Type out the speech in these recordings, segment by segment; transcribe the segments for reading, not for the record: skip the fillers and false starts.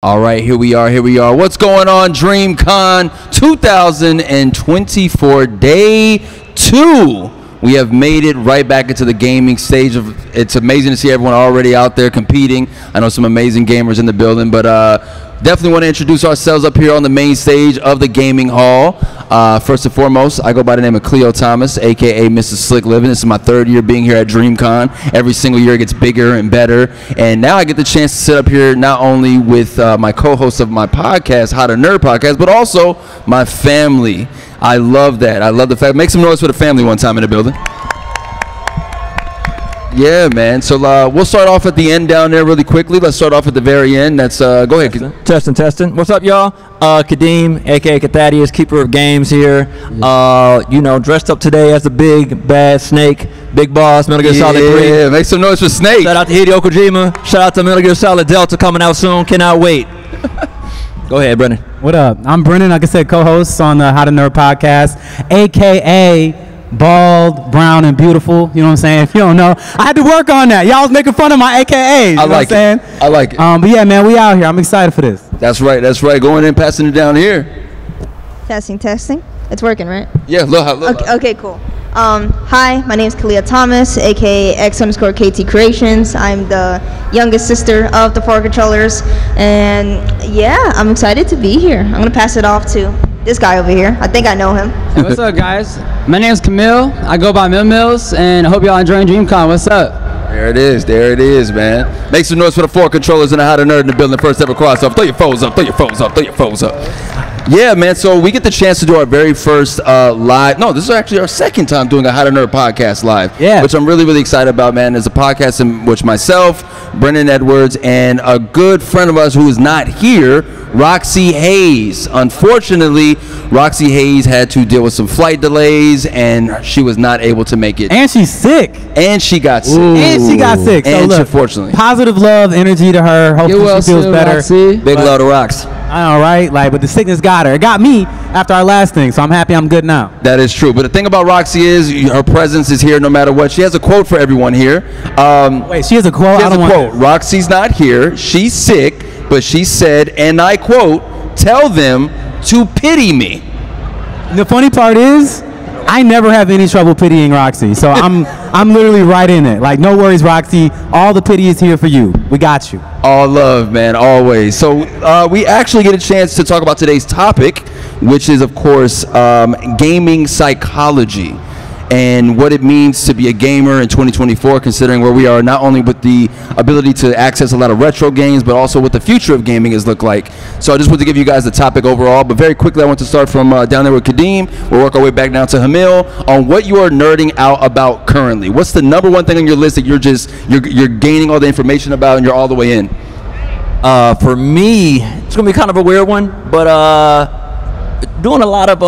All right, here we are. What's going on, DreamCon 2024, day two. We have made it right back into the gaming stage. It's amazing to see everyone already out there competing. I know some amazing gamers in the building, but definitely want to introduce ourselves up here on the main stage of the gaming hall. First and foremost, I go by the name of Khleo Thomas, aka Mrs. Slick Living. This is my third year being here at DreamCon. Every single year it gets bigger and better, and now I get the chance to sit up here not only with my co-host of my podcast, How To Nerd Podcast, but also my family. I love that. I love the fact. Make some noise for the family one time in the building. Yeah, man. So we'll start off at the end down there really quickly. Let's start off at the very end. That's go ahead. Testing. What's up, y'all? Khadeem, aka Khathaddeus, keeper of games here. Yeah. You know, dressed up today as the big bad Snake, big boss, Metal Gear Solid 3. Yeah, make some noise for Snake. Shout out to Hideo Kojima. Shout out to Metal Gear Solid Delta coming out soon. Cannot wait. Go ahead, Brennan. What up? I'm Brennan. Like I said, co-host on the How To Nerd Podcast, aka Bald, brown, and beautiful. You know what I'm saying? If you don't know, I had to work on that. Y'all was making fun of my AKAs. You know what I'm saying? I like it. But yeah, man, we out here. I'm excited for this. That's right. Going in, passing it down here. Testing. It's working, right? Yeah, look. Okay, cool. Hi, my name is Khleo Thomas, aka X_KT Creations. I'm the youngest sister of the four controllers, and yeah, I'm excited to be here. I'm gonna pass it off to this guy over here. I think I know him. Hey, what's up, guys? My name is Khameel. I go by Mills, and I hope y'all enjoying DreamCon. What's up? There it is, man. Make some noise for the four controllers and the How To Nerd in the building. First ever cross up. Throw your phones up. Yeah, man, so we get the chance to do our very first live. No, this is actually our second time doing a How To Nerd podcast live, which I'm really, really excited about, man. There's a podcast in which myself, Brennan Edwards, and a good friend of us who is not here, Roxxy Haze. Unfortunately, Roxxy Haze had to deal with some flight delays, and she was not able to make it. And she's sick. And she got sick. And so look, unfortunately. Positive love, energy to her. Hopefully she feels better. Roxxy. Big love to Roxxy. I know, right? Like, but the sickness got her. It got me after our last thing, so I'm happy I'm good now. That is true. But the thing about Roxxy is her presence is here no matter what. She has a quote for everyone here. Wait, she has a quote? Roxy's not here. She's sick, but she said, and I quote, "Tell them to pity me." The funny part is, I never have any trouble pitying Roxxy, so I'm literally right in it. Like, no worries, Roxxy. All the pity is here for you. We got you. All love, man, always. So we actually get a chance to talk about today's topic, which is, of course, gaming psychology and what it means to be a gamer in 2024, considering where we are not only with the ability to access a lot of retro games, but also what the future of gaming is look like. So I just want to give you guys the topic overall, but very quickly I want to start from down there with Khadeem. We'll work our way back down to Khameel on what you are nerding out about currently. What's the number one thing on your list that you're gaining all the information about and you're all the way in? For me, it's gonna be kind of a weird one, but doing a lot of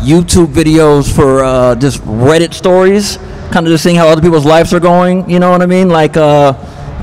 YouTube videos for just Reddit stories, kind of just seeing how other people's lives are going, you know what I mean? Like,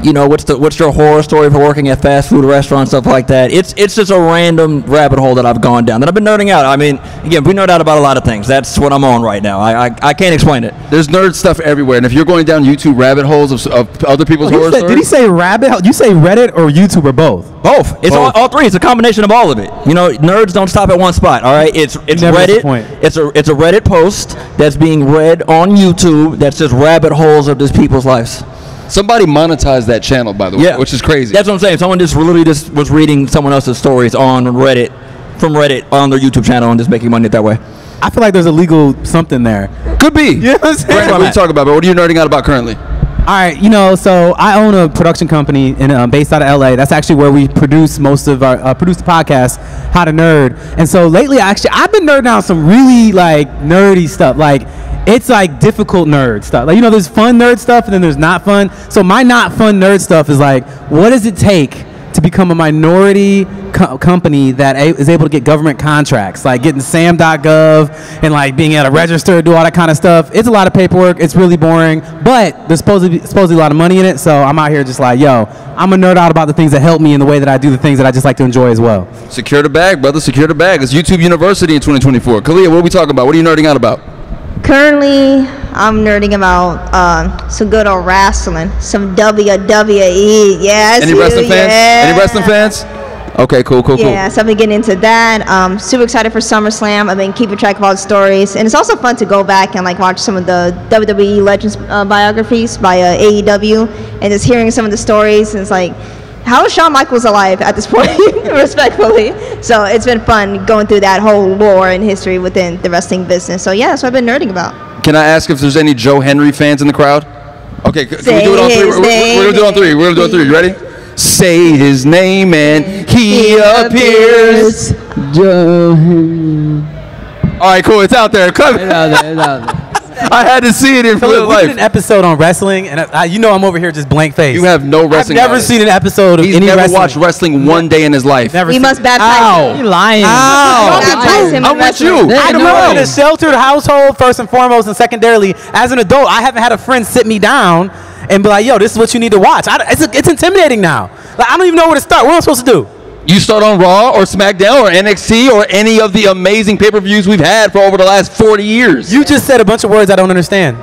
you know, what's your horror story for working at fast food restaurants, stuff like that. It's just a random rabbit hole that I've gone down, that I've been nerding out. I mean, again, we nerd out about a lot of things. That's what I'm on right now. I can't explain it. There's nerd stuff everywhere, and if you're going down YouTube rabbit holes of other people's horror stories. Did he say rabbit hole? You say Reddit or YouTube or both? Both. It's all three. It's a combination of all of it. You know, nerds don't stop at one spot. All right, it's Reddit. It's a Reddit post that's being read on YouTube. That's just rabbit holes of just people's lives. Somebody monetized that channel, by the way, which is crazy. That's what I'm saying. Someone just literally just was reading someone else's stories on Reddit, from Reddit, on their YouTube channel, and just making money that way. I feel like there's a legal something there. Could be. You know what I'm saying? What are we talking about? But what are you nerding out about currently? All right, you know, so I own a production company based out of LA. That's actually where we produce most of our the podcast, How To Nerd. And so lately, I've been nerding out some really like nerdy stuff, like. It's like difficult nerd stuff. Like, you know, there's fun nerd stuff and then there's not fun. So my not fun nerd stuff is like, what does it take to become a minority company that is able to get government contracts? Like getting sam.gov and like being able to register, do all that kind of stuff. It's a lot of paperwork. It's really boring, but there's supposedly a lot of money in it. So I'm out here just like, yo, I'm a nerd out about the things that help me in the way that I do the things that I just like to enjoy as well. Secure the bag, brother. Secure the bag. It's YouTube University in 2024. Khalia, what are we talking about? What are you nerding out about? Currently, I'm nerding about some good old wrestling, some WWE. Yes. Any wrestling fans? Yeah. Any wrestling fans? Okay, cool. Yeah, so I've been getting into that. Super excited for SummerSlam. I've been keeping track of all the stories, and it's also fun to go back and like watch some of the WWE Legends biographies by AEW, and just hearing some of the stories. And it's like, how is Shawn Michaels alive at this point, respectfully? So it's been fun going through that whole lore and history within the wrestling business. So yeah, that's what I've been nerding about. Can I ask if there's any Joe Henry fans in the crowd? Okay, can we do it on three? We're gonna do it on three. We're gonna do it on three. You ready? Say his name and he appears. Joe Henry. All right, cool. It's out there. It's out there. I had to see it in real life. We did an episode on wrestling, and I, you know, I'm over here just blank face. You have no wrestling. I've never seen an episode of any wrestling. He's never watched wrestling one day in his life. Never. He must baptize him. You're lying. I'm with you. I grew up in a sheltered household, first and foremost, and secondarily, as an adult, I haven't had a friend sit me down and be like, yo, this is what you need to watch. It's intimidating now. Like, I don't even know where to start. What am I supposed to do? You start on Raw or SmackDown or NXT or any of the amazing pay-per-views we've had for over the last 40 years. You just said a bunch of words I don't understand. A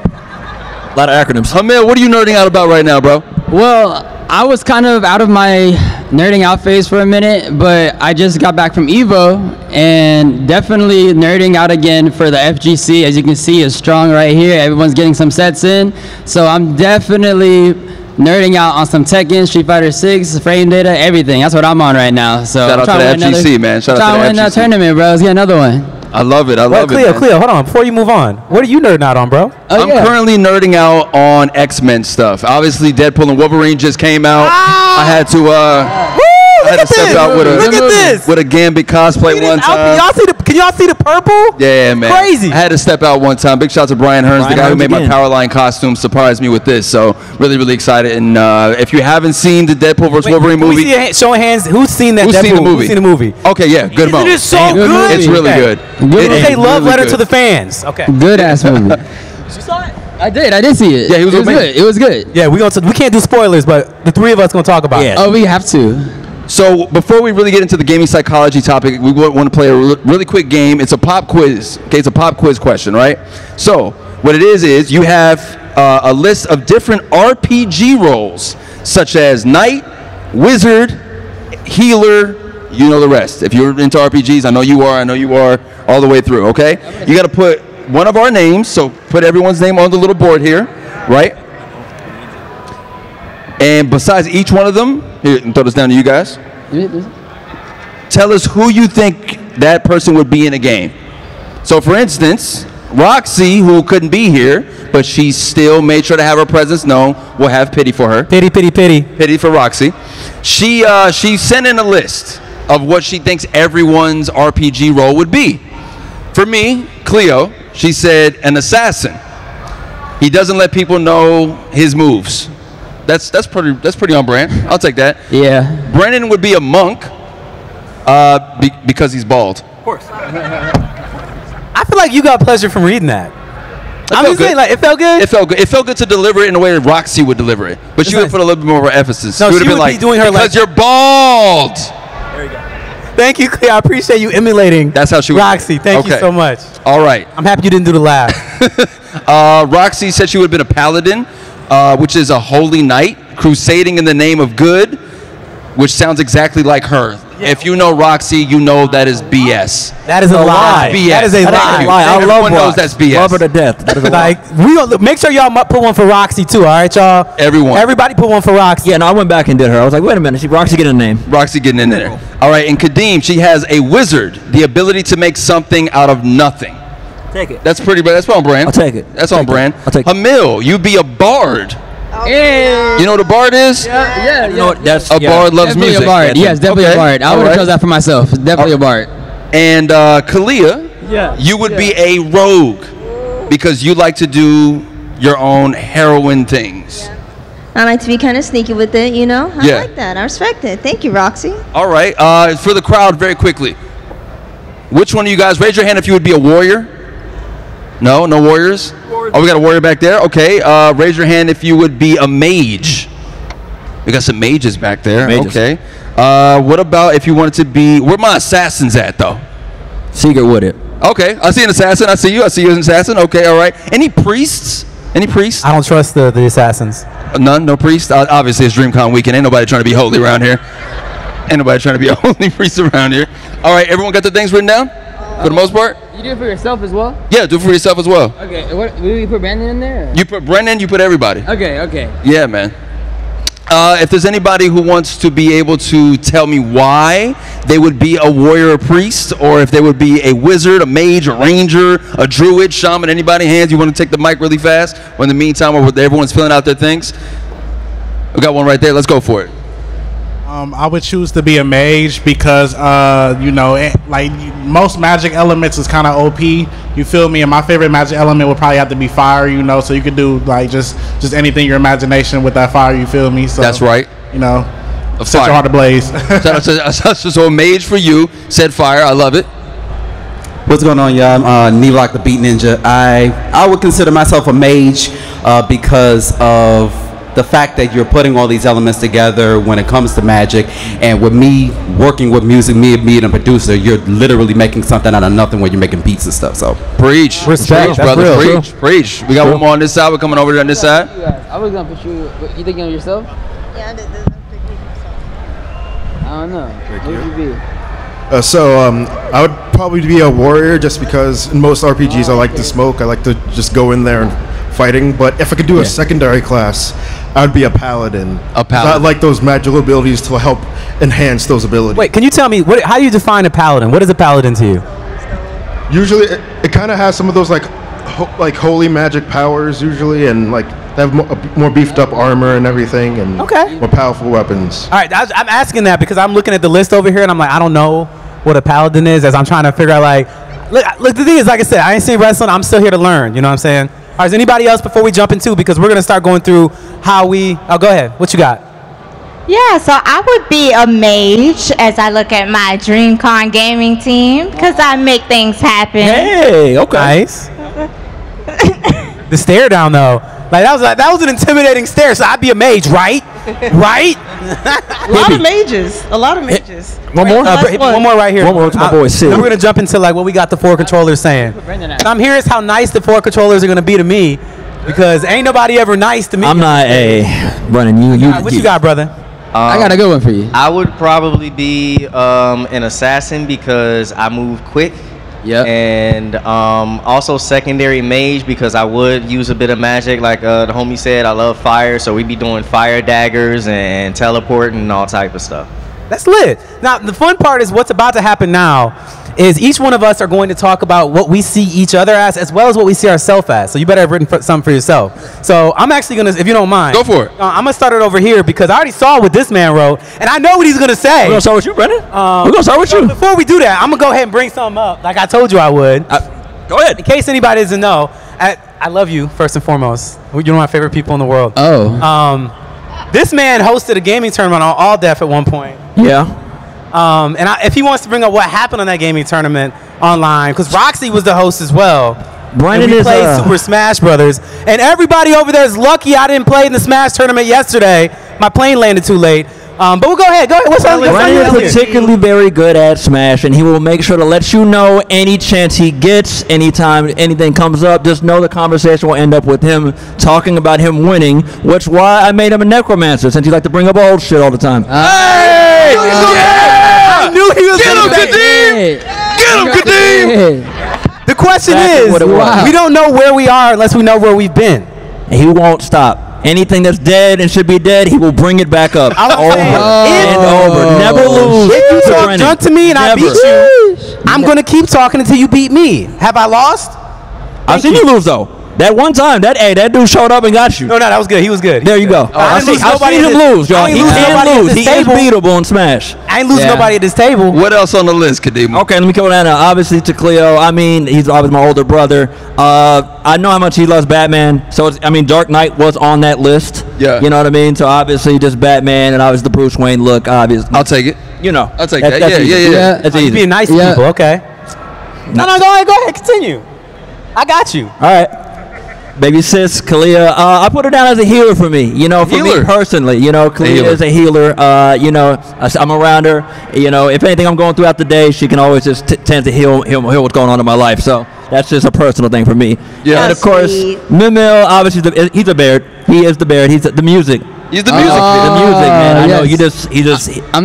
lot of acronyms. Khameel, what are you nerding out about right now, bro? Well, I was kind of out of my nerding out phase for a minute, but I just got back from EVO and definitely nerding out again for the FGC. As you can see, it's strong right here. Everyone's getting some sets in. So I'm definitely nerding out on some Tekken, Street Fighter 6, frame data, everything. That's what I'm on right now. So shout out to the FGC, man. Shout out to the FGC. That tournament, bro. Let's get another one. I love it. Khleo, hold on. Before you move on, what are you nerding out on, bro? I'm currently nerding out on X-Men stuff. Obviously, Deadpool and Wolverine just came out. Ah! I had to step out with a Gambit cosplay one time. Can y'all see the purple? Yeah, man. Crazy. I had to step out one time. Big shout out to Brian Hearns, the guy who made my Powerline costume, surprised me with this. So really, really excited. And if you haven't seen the Deadpool vs. Wolverine movie, show of hands, who's seen that? Who's Deadpool? Seen the movie? Who's seen the movie? Okay, yeah, good movie. It's so good. It's really good. It's a love letter to the fans. Okay. Good ass movie. You saw it? I did see it. Yeah, it was good. Yeah, we can't do spoilers, but the three of us gonna talk about it. Oh, we have to. So before we really get into the gaming psychology topic, we want to play a really quick game. It's a pop quiz. Okay, it's a pop quiz question, right? So what it is you have a list of different RPG roles, such as knight, wizard, healer, you know the rest. If you're into RPGs, I know you are, all the way through, okay? You got to put one of our names, so put everyone's name on the little board here, right? And besides each one of them, here, throw this down to you guys. Tell us who you think that person would be in a game. So for instance, Roxy, who couldn't be here, but she still made sure to have her presence known, we'll have pity for her. Pity, pity, pity. Pity for Roxy. She sent in a list of what she thinks everyone's RPG role would be. For me, Khleo, she said an assassin. He doesn't let people know his moves. That's pretty on brand. I'll take that. Yeah. Brennan would be a monk, because he's bald. Of course. I feel like you got pleasure from reading that. I'm just saying, like, it felt good. It felt good. It felt good to deliver it in a way that Roxy would deliver it, but she would put a little bit more emphasis. No, she would be doing her because you're bald. There you go. Thank you, Khleo. I appreciate you emulating. That's how she would. Roxy, thank you so much. All right. I'm happy you didn't do the laugh. Roxy said she would have been a paladin. Which is a holy knight, crusading in the name of good, which sounds exactly like her. Yeah. If you know Roxy, you know that is BS. That is a lie. BS. That is a lie. I love Roxy. Everyone knows that's BS. Love her to death. That is a lie. Make sure y'all put one for Roxy too, all right, y'all? Everyone. Everybody put one for Roxy. Yeah, no, I went back and did her. I was like, wait a minute. Roxy getting a name. Roxy getting in there. All right, and Khadeem, she has a wizard, the ability to make something out of nothing. Take it. That's on brand. I'll take it. That's on brand. I'll take it. Khameel, you be a bard. Oh, yeah. You know what a bard is? Yeah. You know what, a bard loves definitely music. A bard. Yes, definitely a bard. I would have chose that for myself. Definitely a bard. And Khalea, you would be a rogue because you like to do your own heroine things. Yeah. I like to be kind of sneaky with it, you know? I like that. I respect it. Thank you, Roxy. All right. For the crowd, very quickly, which one of you guys, raise your hand if you would be a warrior. No, no warriors? Oh, we got a warrior back there? Okay, raise your hand if you would be a mage. We got some mages back there. Mages. Okay. What about if you wanted to be... Where are my assassins at, though? Secret would it. Okay, I see an assassin. I see you. I see you as an assassin. Okay, all right. Any priests? Any priests? I don't trust the assassins. None? No priests? Obviously, it's DreamCon weekend. Ain't nobody trying to be holy around here. Ain't nobody trying to be a holy priest around here. All right, everyone got their things written down? For the most part? You do it for yourself as well? Yeah, do it for yourself as well. Okay, what, will you put Brennan in there? Or? You put Brennan, you put everybody. Okay, okay. Yeah, man. If there's anybody who wants to be able to tell me why they would be a warrior or priest, or if they would be a wizard, a mage, a ranger, a druid, shaman, anybody, hands, you want to take the mic really fast? Or in the meantime, or everyone's filling out their things? We got one right there. Let's go for it. I would choose to be a mage because, you know, most magic elements is kind of OP. You feel me? And my favorite magic element would probably have to be fire, you know, so you could do, like, just anything your imagination with that fire, you feel me? So, that's right. You know, set your heart ablaze. So a mage for you, said fire. I love it. What's going on, y'all? I'm Neelock the Beat Ninja. I would consider myself a mage because of the fact that you're putting all these elements together when it comes to magic, and with me working with music, me being a producer, you're literally making something out of nothing when you're making beats and stuff. So preach, respect, brother, preach, preach. We got one more on this side. We're coming over on this side. I was gonna put you. What, you thinking of yourself? Yeah, I did myself. I don't know. What would you be? I would probably be a warrior just because in most RPGs I like to smoke. I like to just go in there and fighting, but if I could do a secondary class, I would be a paladin. A paladin. I like those magical abilities to help enhance those abilities. Wait, can you tell me, how do you define a paladin? What is a paladin to you? Usually, it kind of has some of those like holy magic powers usually, and like they have more beefed up armor and everything, and more powerful weapons. All right, I'm asking that because I'm looking at the list over here, and I'm like, I don't know what a paladin is, as I'm trying to figure out look, the thing is, like I said, I ain't seen wrestling. I'm still here to learn. You know what I'm saying? All right, is anybody else before we jump into, because we're going to start going through how we, oh, go ahead. What you got? Yeah, so I would be a mage as I look at my DreamCon gaming team because I make things happen. Hey, okay. Nice. The stare down, though. That was an intimidating stare, so I'd be a mage, right? Right? A lot of mages. One more right here. One more to my boy. We're going to jump into what we got the four controllers saying. I'm here is how nice the four controllers are going to be to me, because ain't nobody ever nice to me. I'm not a Brennan. What you got, brother? I got a good one for you. I would probably be an assassin because I move quick. Yep. And also secondary mage because I would use a bit of magic. Like the homie said, I love fire, so we'd be doing fire daggers and teleporting and all type of stuff. That's lit. Now, the fun part is what's about to happen now is each one of us are going to talk about what we see each other as well as what we see ourselves as. So you better have written some for yourself. So I'm actually going to, if you don't mind. Go for it. I'm going to start it over here because I already saw what this man wrote, and I know what he's going to say. We're going to start with you, Brennan. We're going to start with you. Before we do that, I'm going to go ahead and bring something up like I told you I would. Go ahead. In case anybody doesn't know, I love you, first and foremost. You're one of my favorite people in the world. Oh. This man hosted a gaming tournament on All Def at one point. Yeah. If he wants to bring up what happened on that gaming tournament online, because Roxxy was the host as well. Brennan is played Super Smash Brothers, and everybody over there is lucky I didn't play in the Smash tournament yesterday. My plane landed too late. But we'll go ahead. Go ahead. Brennan is particularly very good at Smash, and he will make sure to let you know any chance he gets, anytime anything comes up. Just know the conversation will end up with him talking about him winning, which is why I made him a necromancer, since you like to bring up old shit all the time. Hey! I knew he was going to do that. Get him, Khadeem! The question is, we don't know where we are unless we know where we've been. And he won't stop. Anything that's dead and should be dead, he will bring it back up. Over and over. Never lose. If you talk junk to me and I beat you, I'm going to keep talking until you beat me. Have I lost? I've seen you lose, though. That one time, that dude showed up and got you. No, that was good. He was good. There you go. I've seen him lose, y'all. He can lose. He is beatable in Smash. I ain't losing nobody at this table. What else on the list, Khadeem? Okay, let me go down. Obviously, to Khleo. I mean, he's obviously my older brother. I know how much he loves Batman. So, Dark Knight was on that list. Yeah. You know what I mean? So, obviously, just Batman and obviously the Bruce Wayne look, obviously. I'll take it. You know. I'll take that. Yeah. That's easy. Being nice to people. Okay. No, go ahead. Continue. I got you. All right. Baby sis, Khalia, I put her down as a healer for me. You know, for me personally, you know, Khalia is a healer. You know, I'm around her. You know, if anything I'm going throughout the day, she can always just tend to heal what's going on in my life. So that's just a personal thing for me. Yeah. And of course, Khameel, obviously, he's a Baird. He is the Baird. He's the music. He's the music. The music, man. I know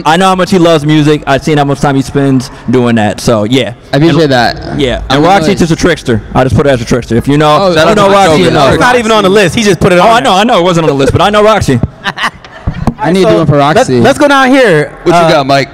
I know how much he loves music. I've seen how much time he spends doing that. So yeah, I appreciate that. Yeah, and Roxy's just a trickster. I just put her as a trickster. If you know, I don't know Roxy. It's not even on the list. He just put it on. I know, it wasn't on the list, but I know Roxy. I need doing for Roxy. Let's go down here. What you got, Mike?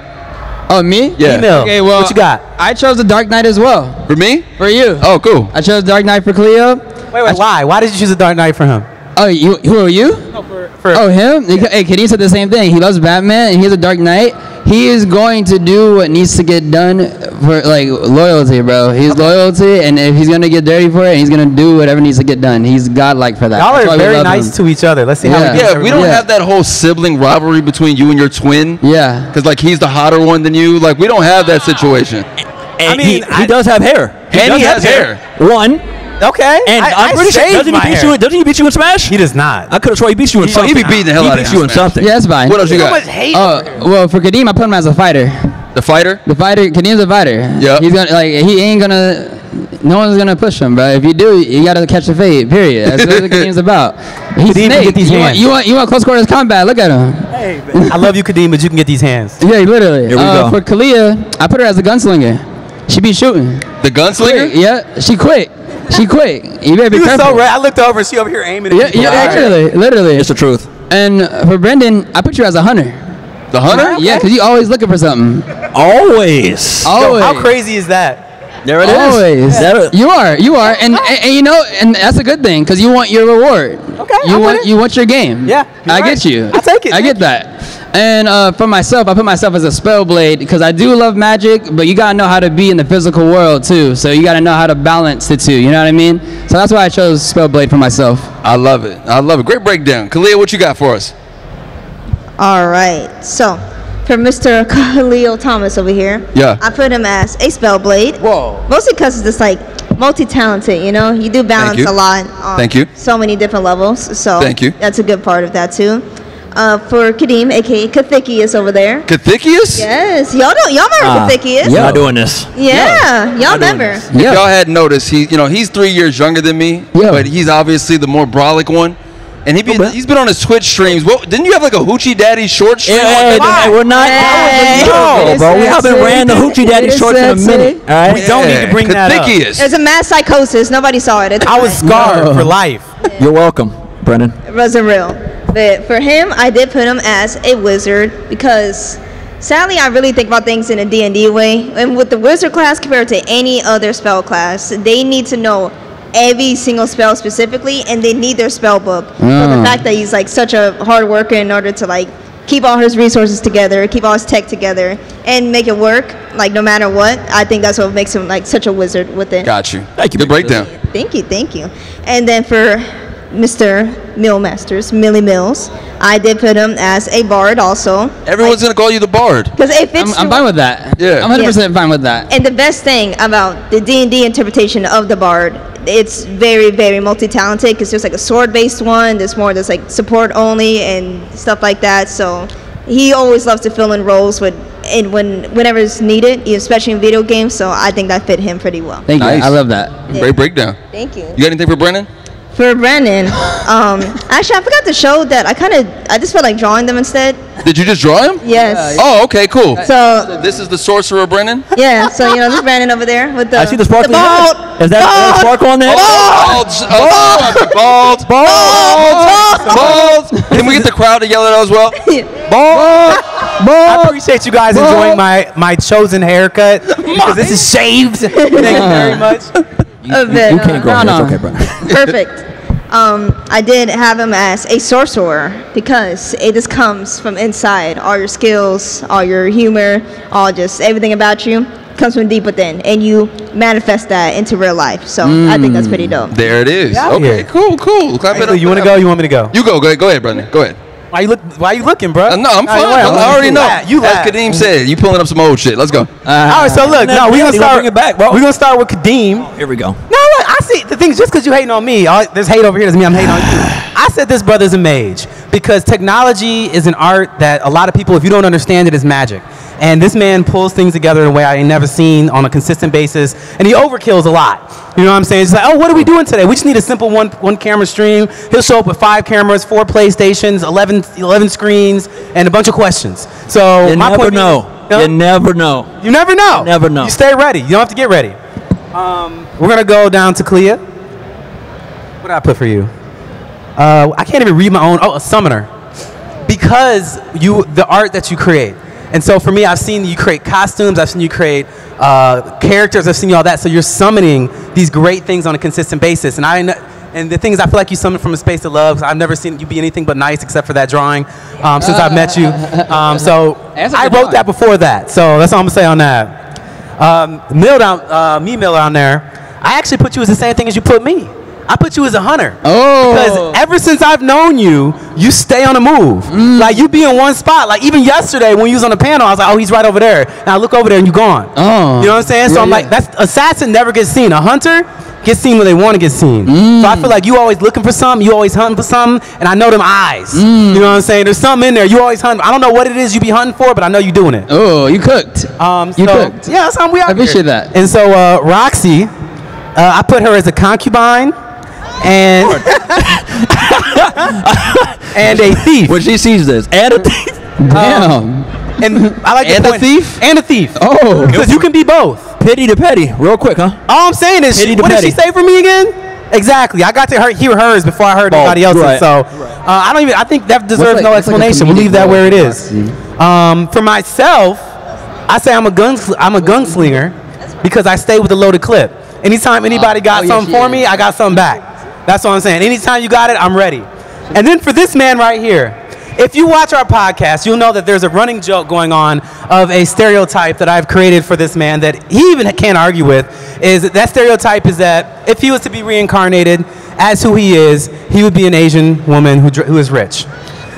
Oh, me? Yeah. Email. Okay, well, what you got? I chose the Dark Knight as well. For me? For you. Oh, cool. I chose Dark Knight for Khleo. Wait, why? Why did you choose the Dark Knight for him? Oh, who are you? No, for him? Yeah. Hey, Khadeem said the same thing. He loves Batman, and he's a Dark Knight. He is going to do what needs to get done for, like, loyalty, bro. He's loyalty, and if he's going to get dirty for it, he's going to do whatever needs to get done. He's godlike for that. Y'all are very nice to each other. Let's see how we do. Yeah, we don't have that whole sibling rivalry between you and your twin. Yeah. Because, like, he's the hotter one than you. Like, we don't have that situation. And I mean, he does have hair. And he has hair. One. Okay. And I'm pretty sure doesn't he beat you in Smash? He does not. I could have sworn he beat you in something. He be beating the hell out of you in something. Yeah, that's fine. What else you got? Well, for Khadeem, I put him as a fighter. The fighter? The fighter. Khadeem's a fighter. Yeah. He's gonna no one's gonna push him, bro. If you do, you gotta catch a fade. Period. That's what the game's about. He's Khadeem, get these hands. You want close quarters combat? Look at him. Hey, man. I love you, Khadeem, but you can get these hands. Yeah, literally. Here we go. For Khalia, I put her as a gunslinger. She be shooting. The gunslinger? Yeah, she quit. She quick. You better be careful. So right. I looked over and she over here aiming at you. Yeah, literally. It's the truth. And for Brendan, I put you as a hunter. The hunter? Yeah, because you always looking for something. Always. Always. Yo, how crazy is that? There it is. Always. Yeah. You are. And you know, and that's a good thing because you want your reward. Okay. You want your game. Yeah. I get you. I take it. I get that. And for myself, I put myself as a spellblade because I do love magic, but you got to know how to be in the physical world, too. So you got to know how to balance the two. You know what I mean? So that's why I chose spellblade for myself. I love it. I love it. Great breakdown. Khalia, what you got for us? All right. So for Mr. Khleo Thomas over here, I put him as a spellblade. Whoa. Mostly because it's just like multi-talented, you know? You do balance a lot on so many different levels. So that's a good part of that, too. For Khadeem, a.k.a. Khathaddeus over there. Khathaddeus? Yes. Y'all remember Khathaddeus? Yeah, doing this. Yeah. Y'all remember. If y'all had noticed, he's 3 years younger than me, but he's obviously the more brolic one. And he's been on his Twitch streams. Well, didn't you have like a Hoochie Daddy short stream? Yeah, we're not. No, bro. We haven't ran the Hoochie Daddy shorts in a minute. All right? We don't need to bring that up. There's a mass psychosis. Nobody saw it. I was scarred for life. You're welcome, Brennan. It wasn't real. But for him, I did put him as a wizard because, sadly, I really think about things in a D&D way. And with the wizard class compared to any other spell class, they need to know every single spell specifically, and they need their spell book. So the fact that he's like such a hard worker in order to like keep all his resources together, keep all his tech together, and make it work, like no matter what, I think that's what makes him like such a wizard with it. Got you. Thank you. Good breakdown. Thank you. And then for Mr. Millie Mills. I did put him as a bard also. Everyone's going to call you the bard. Because it fits. I'm fine with that. Yeah. I'm 100% fine with that. And the best thing about the D&D interpretation of the bard, it's very, very multi-talented because there's like a sword-based one. There's more that's like support only and stuff like that. So he always loves to fill in roles whenever it's needed, especially in video games. So I think that fit him pretty well. Thank you. I love that. Yeah. Great breakdown. Thank you. You got anything for Brennan? For Brennan, actually, I forgot to show that I just felt like drawing them instead. Did you just draw him? Yes. Oh, okay, cool. So this is the sorcerer Brennan? Yeah, so this Brennan over there with the... I see the sparkle. Is that a sparkle on there? Bald! Bald! Bald! Can we get the crowd to yell at us as well? Bald! I appreciate you guys enjoying my chosen haircut because this is shaved. Thank you very much. You can't grow hair. It's okay, bro. Perfect. I did have him as a sorcerer because it just comes from inside. All your skills, all your humor, all just everything about you comes from deep within, and you manifest that into real life. So I think that's pretty dope. There it is. Okay, cool. Clap it up. You want to go? You want me to go? You go. Go ahead, Brendan. Go ahead. Why you looking, bro? No, I'm fine. I already know. As Khadeem said, you pulling up some old shit. Let's go. All right, so look, we're gonna start with Khadeem. Here we go. No, look, I see. the thing is, just because you hating on me, this hate over here doesn't mean I'm hating on you. I said this brother's a mage because technology is an art that a lot of people, if you don't understand it, is magic. And this man pulls things together in a way I ain't never seen on a consistent basis. And he overkills a lot. You know what I'm saying? It's like, oh, what are we doing today? We just need a simple one camera stream. He'll show up with 5 cameras, 4 PlayStations, 11 screens, and a bunch of questions. So you my point is, you never know. You never know. You never know. You stay ready. You don't have to get ready. We're going to go down to Khleo. What did I put for you? I can't even read my own. Oh, a summoner. Because you, the art that you create. And so for me, I've seen you create costumes. I've seen you create characters. I've seen you all that. So you're summoning these great things on a consistent basis. And the thing is, I feel like you summon from a space of love. I've never seen you be anything but nice except for that drawing since I've met you. So I wrote that before that. So that's all I'm going to say on that. Mill down there, I actually put you as the same thing as you put me. I put you as a hunter. Oh. Because ever since I've known you, you stay on the move. Mm. Like, you be in one spot. Like, even yesterday when you was on the panel, I was like, oh, he's right over there. And I look over there and you're gone. Oh. You know what I'm saying? So yeah, I'm like, that's assassin never gets seen. A hunter gets seen when they want to get seen. Mm. So I feel like you always looking for something. You always hunting for something. And I know them eyes. Mm. You know what I'm saying? There's something in there. You always hunting. I don't know what it is you be hunting for, but I know you doing it. Oh, you cooked. You cooked. Yeah, that's how we out here. I appreciate that. And so Roxy, I put her as a concubine. And and a thief. When she sees this, and a thief. Damn. And I like and a thief. And a thief. Oh, because you can be both. Pity to petty, real quick, huh? All I'm saying is, what did she say for me again? Exactly. I got to hear hers before I heard anybody else's. Right. So I don't even. I think that deserves no explanation. We'll leave that where it is. For myself, I say I'm a gunslinger because I stay with a loaded clip. Anytime anybody got something for me, I got something back. That's what I'm saying. Anytime you got it, I'm ready. And then for this man right here, if you watch our podcast, you'll know that there's a running joke going on of a stereotype that I've created for this man that he even can't argue with. Is that stereotype is that if he was to be reincarnated as who he is, he would be an Asian woman who is rich.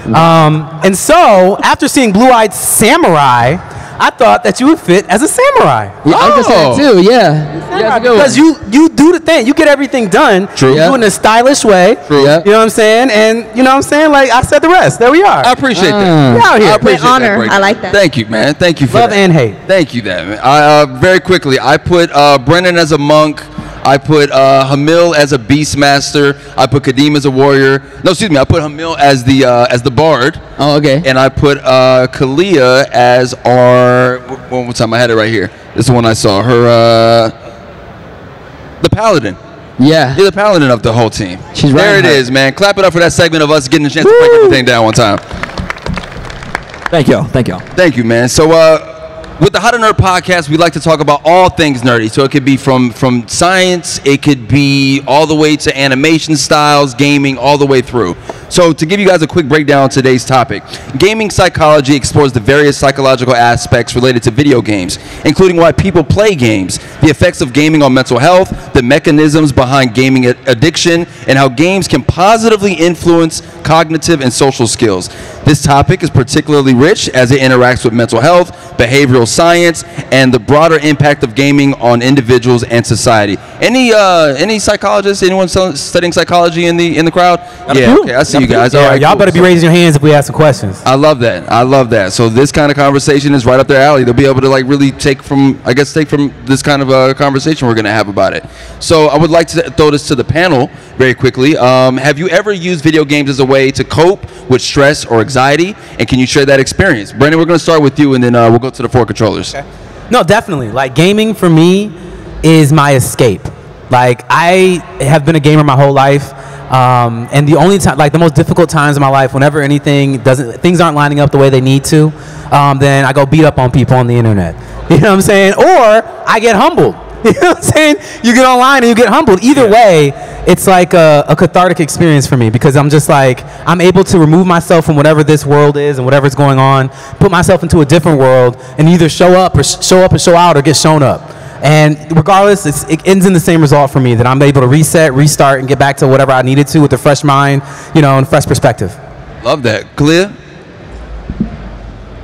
And so after seeing Blue-Eyed Samurai, I thought that you would fit as a samurai. Yeah, I guess that too, yeah. Because you do the thing. You get everything done. True. You do it in a stylish way. True. Yep. You know what I'm saying? And you know what I'm saying? Like, I said the rest. There we are. I appreciate that. We're out here. I appreciate that. I like that. Thank you, man. Thank you for love that. And hate. Thank you, that, man. Very quickly, I put Brennan as a monk. I put Khameel as a beastmaster. I put Khadeem as a warrior. No, excuse me. I put Khameel as the bard. Oh, okay. And I put Khalia as our. One more time. I had it right here. This is the one I saw. Her. The paladin. Yeah. You're the paladin of the whole team. She's right. There it is, man. Clap it up for that segment of us getting a chance to break everything down one time. Thank y'all. Thank y'all. Thank you, man. So. With the How to Nerd Podcast, we like to talk about all things nerdy. So it could be from science, it could be all the way to animation styles, gaming, all the way through. So to give you guys a quick breakdown on today's topic, gaming psychology explores the various psychological aspects related to video games, including why people play games, the effects of gaming on mental health, the mechanisms behind gaming addiction, and how games can positively influence cognitive and social skills. This topic is particularly rich as it interacts with mental health, behavioral science, and the broader impact of gaming on individuals and society. Any psychologists? Anyone studying psychology in the crowd? Yeah, okay, I see you guys. All right, y'all better be raising your hands if we ask some questions. I love that. I love that. So this kind of conversation is right up their alley. They'll be able to like really take from this kind of conversation we're gonna have about it. So I would like to throw this to the panel very quickly. Have you ever used video games as a way to cope with stress or anxiety? And can you share that experience? Brennan, we're gonna start with you, and then we'll go to the 4 controllers. Okay. No, definitely. Like, gaming for me is my escape. Like, I have been a gamer my whole life. And the only time, like the most difficult times in my life, whenever things aren't lining up the way they need to, then I go beat up on people on the internet. You know what I'm saying? Or I get humbled. You know what I'm saying? You get online and you get humbled. Either way, it's like a cathartic experience for me because I'm just like, I'm able to remove myself from whatever this world is and whatever's going on, put myself into a different world, and either show up and show out or get shown up. And regardless, it ends in the same result for me, that I'm able to reset, restart, and get back to whatever I needed to with a fresh mind, you know, and a fresh perspective. Love that. Khleo?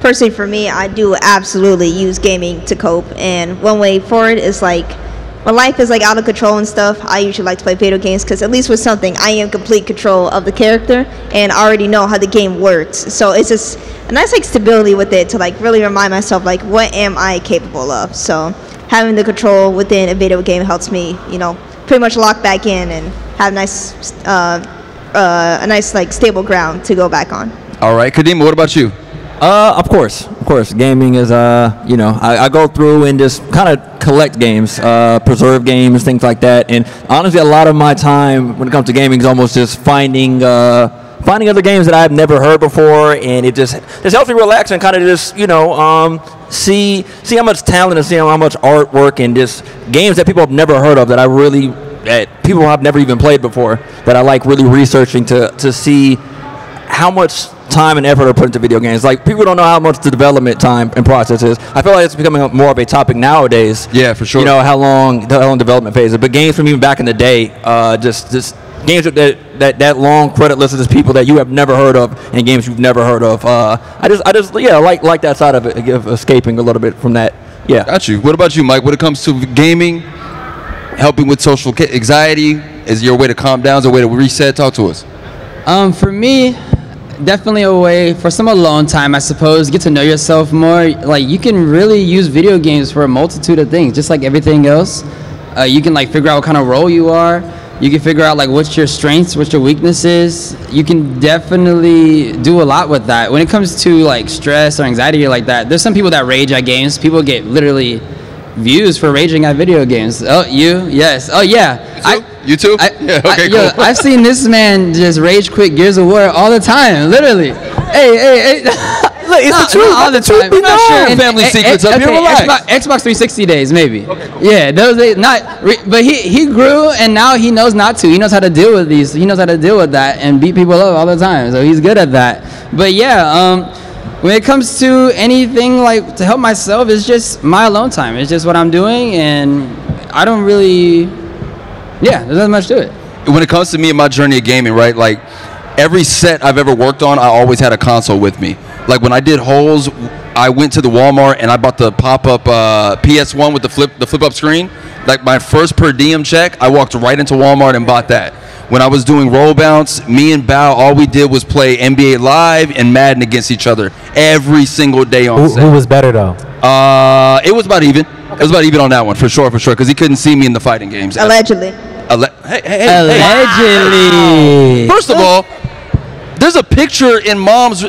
Personally, for me, I do absolutely use gaming to cope. And one way for it is like when life is like out of control and stuff, I usually like to play video games because at least with something, I am in complete control of the character and I already know how the game works. So it's just a nice like stability with it to like really remind myself like what am I capable of. So having the control within a video game helps me, you know, pretty much lock back in and have a nice like stable ground to go back on. All right, Khadeem, what about you? Of course. Gaming is, you know, I go through and just kind of collect games, preserve games, things like that. And honestly, a lot of my time when it comes to gaming is almost just finding other games that I've never heard before, and it just helps me relax and kind of just, you know, see how much talent and see how much artwork and just games that people have never heard of that people have never even played before that I like really researching to see how much time and effort are put into video games. Like, people don't know how much the development time and process is. I feel like it's becoming more of a topic nowadays. Yeah, for sure. You know, how long development phase is. But games from even back in the day, just games that long credit list of just people that you have never heard of and games you've never heard of. I just like that side of it, of escaping a little bit from that. Yeah. Got you. What about you, Mike? When it comes to gaming, helping with social anxiety, is your way to calm down, is a way to reset? Talk to us. For me, definitely a way for some alone time, I suppose. Get to know yourself more. Like, you can really use video games for a multitude of things, just like everything else. You can like figure out what kind of role you are. You can figure out like what's your strengths, what's your weaknesses. You can definitely do a lot with that. When it comes to like stress or anxiety or like that, there's some people that rage at games. People get literally views for raging at video games. Oh, you? Yes. Oh, yeah. You too? Yeah, okay, cool. Yo, I've seen this man just rage quit Gears of War all the time, literally. Hey. Look, it's the truth. All the truth. We know. Sure. Family secrets up here. Relax. Xbox 360 days, maybe. Okay, cool. Yeah, those days. But he grew, and now he knows not to. He knows how to deal with these. He knows how to deal with that and beat people up all the time. So he's good at that. But yeah, when it comes to anything like to help myself, it's just my alone time. It's just what I'm doing, and I don't really, yeah, there's not much to it. When it comes to me and my journey of gaming, right, like every set I've ever worked on, I always had a console with me. Like when I did Holes, I went to the Walmart and I bought the pop-up PS1 with the flip-up screen. Like my first per diem check, I walked right into Walmart and bought that. When I was doing Roll Bounce, me and Bao, all we did was play NBA Live and Madden against each other every single day on set. Who was better, though? It was about even. Okay. It was about even on that one, for sure, because he couldn't see me in the fighting games. Allegedly. Allegedly. Wow. First of all, there's a picture in mom's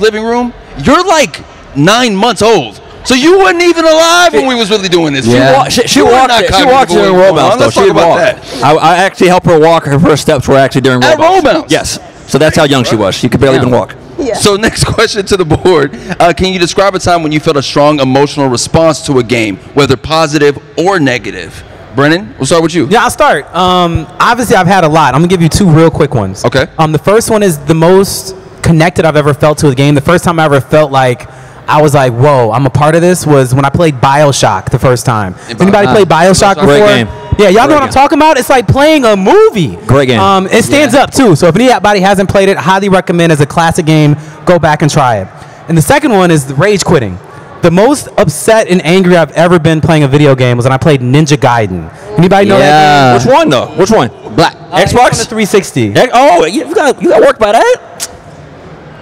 living room. You're like 9 months old. So you weren't even alive when we was really doing this. Yeah. She walked during Roll Bounce, though. Let's talk about that. I actually helped her walk. Her first steps were actually during Roll Bounce. Yes. So that's how young she was. She could barely even walk. Yeah. So next question to the board. Can you describe a time when you felt a strong emotional response to a game, whether positive or negative? Brennan, we'll start with you. Yeah, I'll start. Obviously, I've had a lot. I'm going to give you two real quick ones. Okay. The first one is the most connected I've ever felt to a game. The first time I ever felt like I was like, whoa, I'm a part of this, was when I played BioShock the first time. Anybody play BioShock before? Great game. Yeah, y'all know what I'm talking about? It's like playing a movie. Great game. It stands up, too. So if anybody hasn't played it, highly recommend. As a classic game. Go back and try it. And the second one is the rage quitting. The most upset and angry I've ever been playing a video game was when I played Ninja Gaiden. Anybody know that game? Which one, though? Which one? Black. Xbox? 360. Oh, you got worked by that?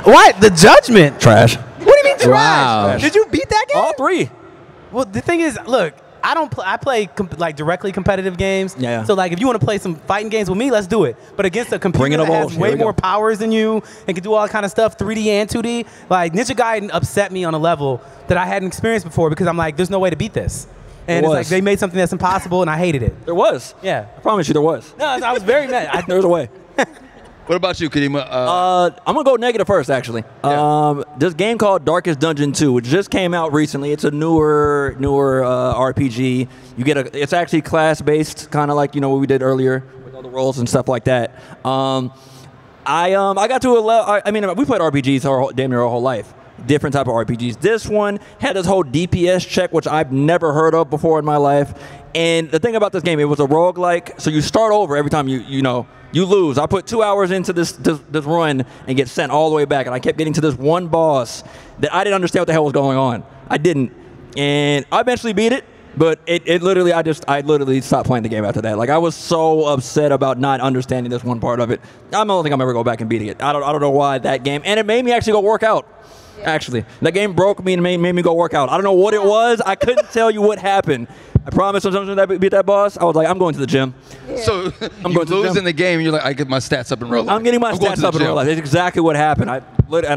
What? The Judgment. Trash. What do you mean trash? Wow. Did you beat that game? All three. Well, the thing is, look, I play directly competitive games. Yeah. So like if you want to play some fighting games with me, let's do it. But against a computer that has way more powers than you and can do all that kind of stuff, 3D and 2D, like Ninja Gaiden upset me on a level that I hadn't experienced before because I'm like, there's no way to beat this. And it's like they made something that's impossible and I hated it. There was. Yeah. I promise you there was. No, I was very mad. There was a way. What about you, Khadeem? I'm going to go negative first, actually. Yeah. This game called Darkest Dungeon 2, which just came out recently. It's a newer RPG. You get it's actually class-based, kind of like, you know, what we did earlier with all the roles and stuff like that. I got to a level, I mean, we played RPGs damn near our whole life. Different type of RPGs. This one had this whole DPS check, which I've never heard of before in my life. And the thing about this game, it was a roguelike, so you start over every time you lose. I put 2 hours into this run and get sent all the way back, and I kept getting to this one boss that I didn't understand what the hell was going on. I didn't. And I eventually beat it. But it literally, I literally stopped playing the game after that. Like, I was so upset about not understanding this one part of it. I don't think I'm ever going back and beating it. I don't know why that game. And it made me actually go work out. Yeah. Actually, that game broke me and made me go work out. I don't know what it was. I couldn't tell you what happened. I promise sometimes when I beat that boss, I was like, I'm going to the gym. Yeah. So I'm going to lose the gym. In the game, you're like, I get my stats up in real life. I'm getting my stats up in real life. That's exactly what happened. I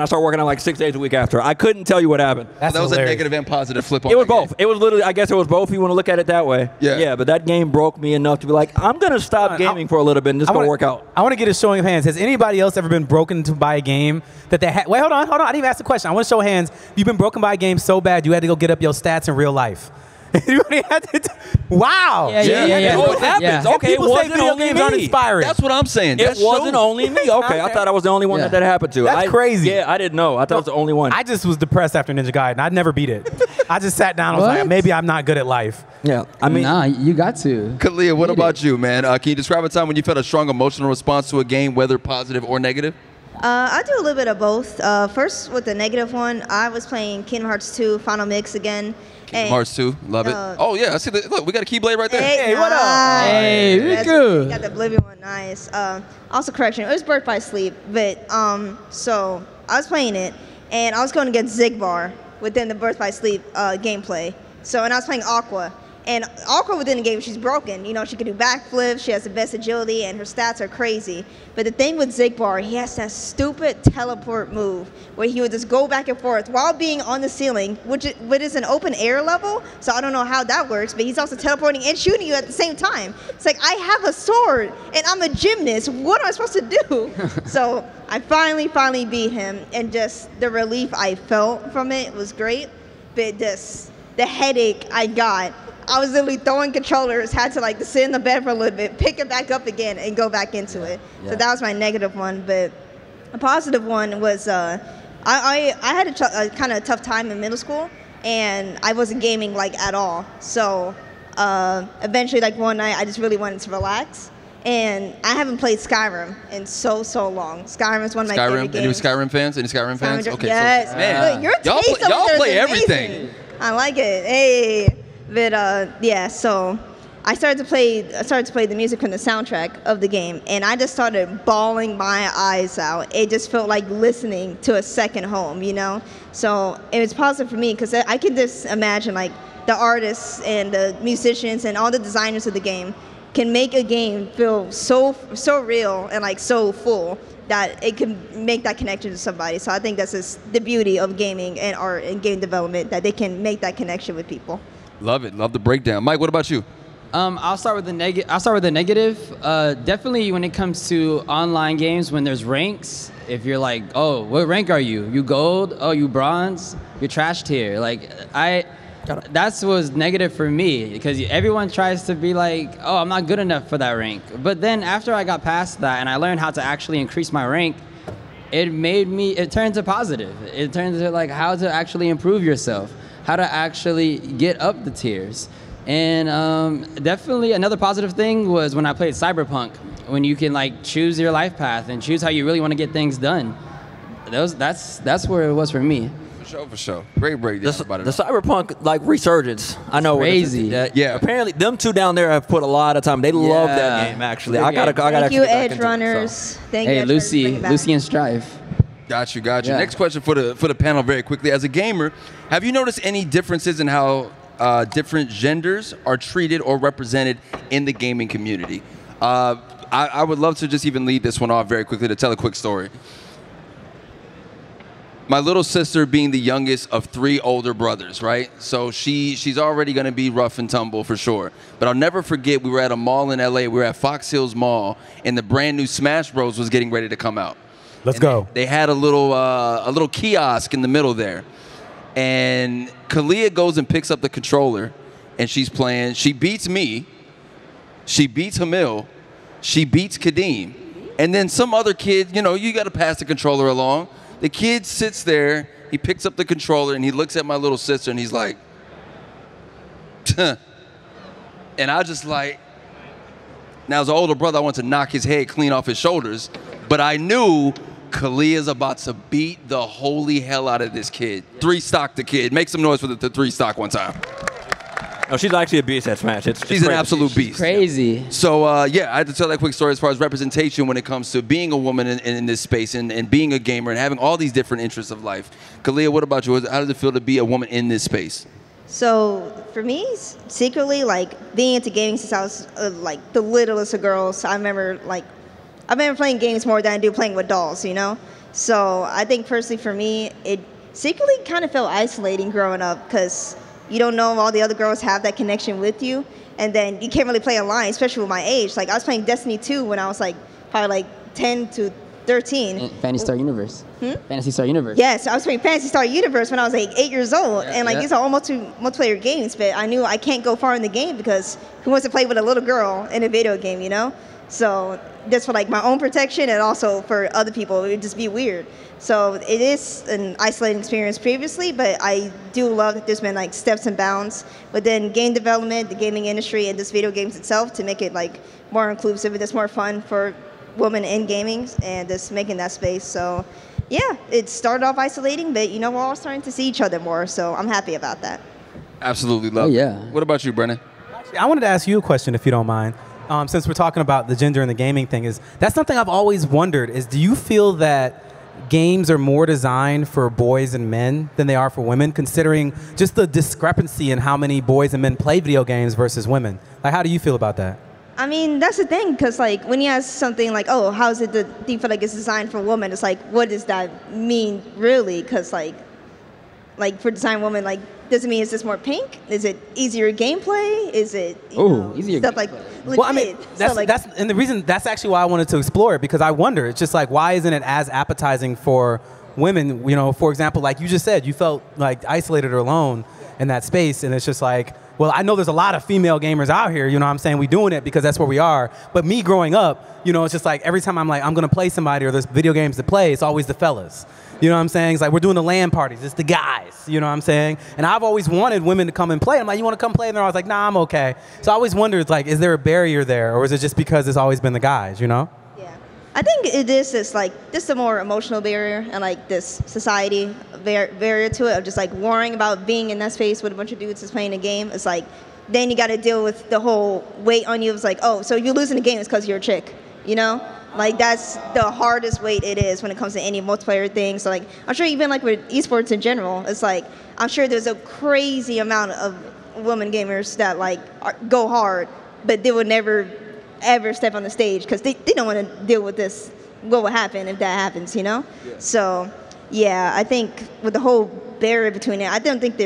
started working out like 6 days a week after. I couldn't tell you what happened. That was hilarious. A negative and positive flip on it was both. Game. It was literally, I guess it was both if you want to look at it that way. Yeah. Yeah, but that game broke me enough to be like, I'm going to stop gaming for a little bit and just go work out. I want to get a showing of hands. Has anybody else ever been broken to by a game that they had? Wait, hold on. I didn't even ask the question. I want to show hands. You've been broken by a game so bad you had to go get up your stats in real life. Wow. Yeah. It happens. Yeah. Okay, it wasn't video games only me. That's what I'm saying. It wasn't only me. Okay, I thought I was the only one that happened to. That's crazy. Yeah, I didn't know. I thought I was the only one. I just was depressed after Ninja Gaiden. I'd never beat it. I just sat down and was like, maybe I'm not good at life. Yeah, I mean. Nah, you got to. Khalia, what about you, man? Can you describe a time when you felt a strong emotional response to a game, whether positive or negative? I do a little bit of both. First, with the negative one, I was playing Kingdom Hearts 2 Final Mix again. Kingdom Hearts 2, love it. Oh, yeah, I see that. Look, we got a Keyblade right there. Hey, what up? Hey, we good. Got the Oblivion one, nice. Also, correction, it was Birth by Sleep, but so I was playing it, and I was going to get Xigbar within the Birth by Sleep gameplay. So, and I was playing Aqua. And Aqua within the game, she's broken. You know, she can do backflips. She has the best agility, and her stats are crazy. But the thing with Xigbar, he has that stupid teleport move where he would just go back and forth while being on the ceiling, which is an open air level. So I don't know how that works, but he's also teleporting and shooting you at the same time. It's like, I have a sword, and I'm a gymnast. What am I supposed to do? So I finally beat him, and just the relief I felt from it was great. But just the headache I got. I was literally throwing controllers, had to like sit in the bed for a little bit, pick it back up again, and go back into it. Yeah. So that was my negative one. But a positive one was I had a kind of tough time in middle school, and I wasn't gaming like at all. So eventually, like one night, I just really wanted to relax. And I haven't played Skyrim in so long. Skyrim is one of my favorite games. Skyrim fans? Any Skyrim fans? Okay. Yes. So, man. Look, your taste y'all play everything. I like it. Hey. But yeah, so I started to play the music from the soundtrack of the game, and I just started bawling my eyes out. It just felt like listening to a second home, you know? So it was positive for me because I could just imagine like the artists and the musicians and all the designers of the game can make a game feel so real and like so full that it can make that connection to somebody. So I think that's just the beauty of gaming and art and game development, that they can make that connection with people. Love it. Love the breakdown. Mike, what about you? I'll start with the negative. Definitely when it comes to online games, when there's ranks, if you're like, oh, what rank are you? You gold? Oh, you bronze? You're trash tier. Like, that's what's negative for me, because everyone tries to be like, oh, I'm not good enough for that rank. But then after I got past that and I learned how to actually increase my rank, it turned to positive. It turned to like how to actually improve yourself, how to actually get up the tiers. And definitely another positive thing was when I played Cyberpunk, when you can like choose your life path and choose how you really want to get things done. That's where it was for me. For sure. Great breakdown. The Cyberpunk like resurgence. I know. Crazy. Yeah. Apparently, them two down there have put a lot of time. They love that game. Actually, I gotta. Thank you, Edge Runners. Thank you. Hey, Lucy and Strife. Got you. Yeah. Next question for the panel, very quickly. As a gamer, have you noticed any differences in how different genders are treated or represented in the gaming community? I would love to just even lead this one off very quickly to tell a quick story. My little sister being the youngest of 3 older brothers, right? So she's already gonna be rough and tumble for sure. But I'll never forget, we were at a mall in LA, we were at Fox Hills Mall, and the brand new Smash Bros was getting ready to come out. Let's go. They had a little kiosk in the middle there. And Khalia goes and picks up the controller, and she's playing. She beats me. She beats Khameel. She beats Khadeem. And then some other kid, you know, you got to pass the controller along. The kid sits there. He picks up the controller, and he looks at my little sister, and he's like, "Tuh." And I just like, now as an older brother, I want to knock his head clean off his shoulders. But I knew Khalea's about to beat the holy hell out of this kid. 3-stock the kid. Make some noise for the 3-stock one time. No, she's actually a beast at Smash. She's an absolute beast. She's crazy. Yeah. So, yeah, I had to tell that quick story as far as representation when it comes to being a woman in this space and being a gamer and having all these different interests of life. Khalia, what about you? How does it feel to be a woman in this space? So, for me, secretly, like, being into gaming since I was, like, the littlest of girls, so I remember, like, I've been playing games more than I do playing with dolls, you know? So, I think, personally, for me, it secretly kind of felt isolating growing up because you don't know all the other girls have that connection with you, and then you can't really play online, especially with my age. Like, I was playing Destiny 2 when I was, like, probably, like, 10 to 13. And Phantasy Star Universe. Phantasy Star Universe. Yes, I was playing Phantasy Star Universe when I was, like, 8 years old. Yeah, and, like, these are all multiplayer games, but I knew I can't go far in the game because who wants to play with a little girl in a video game, you know? So just for, like, my own protection and also for other people, it would just be weird. So it is an isolating experience previously, but I do love that there's been, like, steps and bounds within game development, the gaming industry, and just video games itself to make it, like, more inclusive and just more fun for women in gaming and just making that space. So, yeah, it started off isolating, but, you know, we're all starting to see each other more, so I'm happy about that. Absolutely love it. What about you, Brennan? I wanted to ask you a question, if you don't mind. Since we're talking about the gender and the gaming thing, is that's something I've always wondered, is do you feel that games are more designed for boys and men than they are for women, considering just the discrepancy in how many boys and men play video games versus women? Like, how do you feel about that? I mean, that's the thing, because, like, when you ask something like, oh, how is it that you feel like it's designed for women? It's like, what does that mean, really? Because, like for design women, like, does it mean is this more pink? Is it easier gameplay? Is it easier stuff gameplay. Like legit? Well, I mean, that's, so, like, that's and the reason that's actually why I wanted to explore it, because I wonder, it's just like, why isn't it as appetizing for women? You know, for example, like you just said, you felt like isolated or alone in that space, and it's just like, well, I know there's a lot of female gamers out here, you know what I'm saying? We're doing it because that's where we are. But me growing up, you know, it's just like every time I'm like, I'm going to play somebody or there's video games to play, it's always the fellas. You know what I'm saying? It's like we're doing the LAN parties. It's the guys. You know what I'm saying? And I've always wanted women to come and play. I'm like, you want to come play? And they're always like, nah, I'm okay. So I always wondered, like, is there a barrier there? Or is it just because it's always been the guys, you know? Yeah. I think it is just a more emotional barrier and, like, this society barrier to it of just, like, worrying about being in that space with a bunch of dudes that's playing a game. It's like, then you got to deal with the whole weight on you. It's like, oh, so you're losing the game is because you're a chick, you know? Like, that's the hardest weight it is when it comes to any multiplayer thing. So, like, I'm sure even, like, with esports in general, it's like, I'm sure there's a crazy amount of women gamers that, like, go hard, but they would never, ever step on the stage because they don't want to deal with this, what would happen if that happens, you know? Yeah. So, yeah, I think with the whole barrier between it, I don't think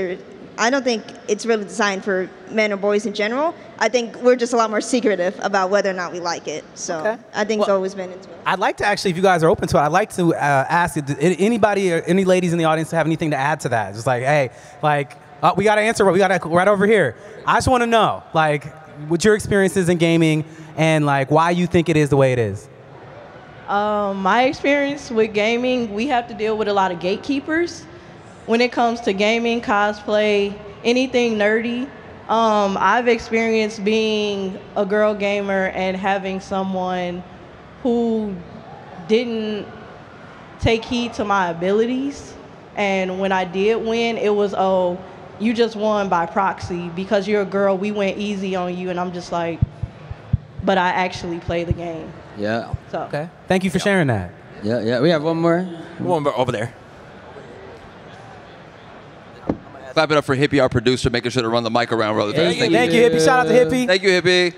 it's really designed for men or boys in general. I think we're just a lot more secretive about whether or not we like it. So okay. I think it's always been into it. I'd like to actually, if you guys are open to it, I'd like to ask if anybody or any ladies in the audience have anything to add to that. Just like, hey, like, we got to answer. We got to right over here. I just want to know, like, what your experiences in gaming and, like, why you think it is the way it is. My experience with gaming, we have to deal with a lot of gatekeepers. When it comes to gaming, cosplay, anything nerdy, I've experienced being a girl gamer and having someone who didn't take heed to my abilities. And when I did win, it was, oh, you just won by proxy because you're a girl. We went easy on you. And I'm just like, but I actually play the game. Yeah. So. Okay. Thank you for sharing that. Yeah, yeah. We have one more. One more over there. Clap it up for Hippie, our producer, making sure to run the mic around rather fast. Thank you, Hippie. Shout out to Hippie. Thank you, Hippie.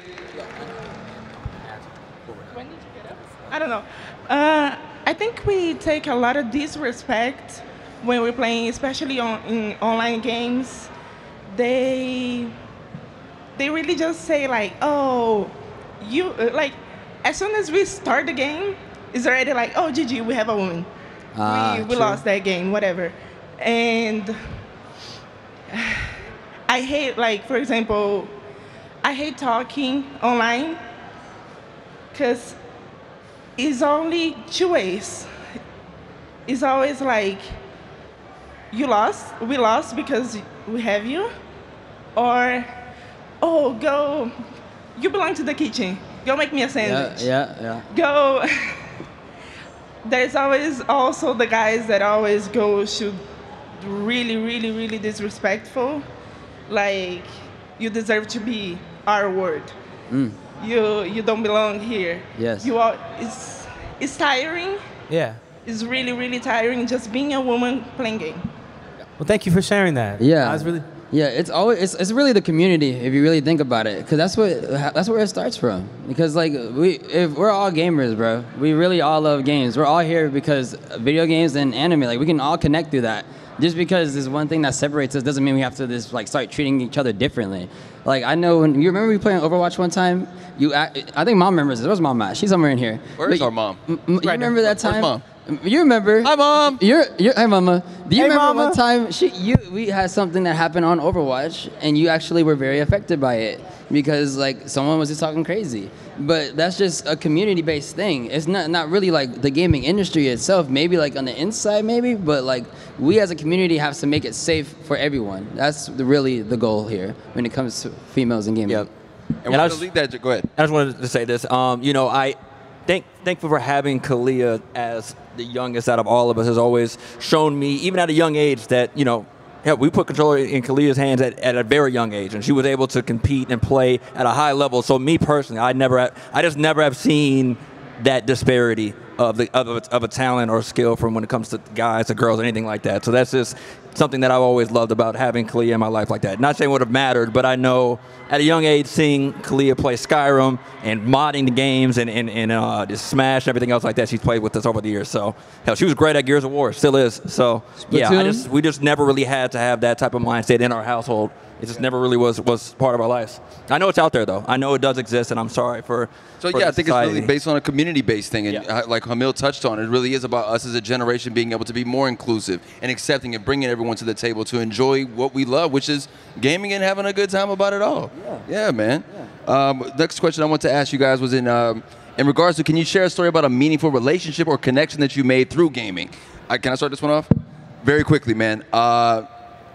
When did you get up? I don't know. I think we take a lot of disrespect when we're playing, especially in online games. They really just say, like, oh, you, like, as soon as we start the game, it's already like, oh, GG, we have a woman. We lost that game, whatever. And I hate, like, for example, I hate talking online because it's only two ways. It's always like, you lost, we lost because we have you, or, oh, go, you belong to the kitchen, go make me a sandwich. Yeah. Go. There's always also the guys that always go shoot. Really disrespectful, like, you deserve to be our word. Mm. You don't belong here. Yes. You are. It's tiring. Yeah. It's really, really tiring just being a woman playing game. Well, thank you for sharing that. Yeah. I was really. Yeah, it's always it's really the community if you really think about it, because that's where it starts from. Because like we're all gamers, bro. We really all love games. We're all here because video games and anime. Like we can all connect through that. Just because there's one thing that separates us doesn't mean we have to just like start treating each other differently. Like I know when you remember we playing Overwatch one time. I think Mom remembers this. Where's Mom at? She's somewhere in here. Where's our mom? You remember that time? Where's Mom? You remember? Hi, Mom. Hi, Mama. Do you remember Mama. One time we had something that happened on Overwatch, and you actually were very affected by it because like someone was just talking crazy. But that's just a community-based thing. It's not really like the gaming industry itself. Maybe like on the inside, maybe, but like we as a community have to make it safe for everyone. That's really the goal here when it comes to females in gaming. Yep. And I just leave that. Go ahead. I just wanted to say this. Thankful for having Khalia as the youngest out of all of us has always shown me, even at a young age, that, you know, hell, we put control in Khalea's hands at a very young age, and she was able to compete and play at a high level. So me personally, I just never have seen that disparity of a talent or skill from when it comes to guys to girls or anything like that. So that's just something that I've always loved about having Khalia in my life like that. Not saying it would have mattered, but I know at a young age seeing Khalia play Skyrim and modding the games and just Smash and everything else like that, she's played with us over the years. So hell, she was great at Gears of War, still is. So yeah, we just never really had to have that type of mindset in our household. It just never really was part of our lives. I know it's out there though. I know it does exist, and I'm sorry for. I think society. It's really based on a community-based thing, and like Khameel touched on, it really is about us as a generation being able to be more inclusive and accepting and bringing everyone to the table to enjoy what we love, which is gaming and having a good time about it all. Yeah man. Yeah. Next question I want to ask you guys was in regards to, can you share a story about a meaningful relationship or connection that you made through gaming? Can I start this one off? Very quickly, man.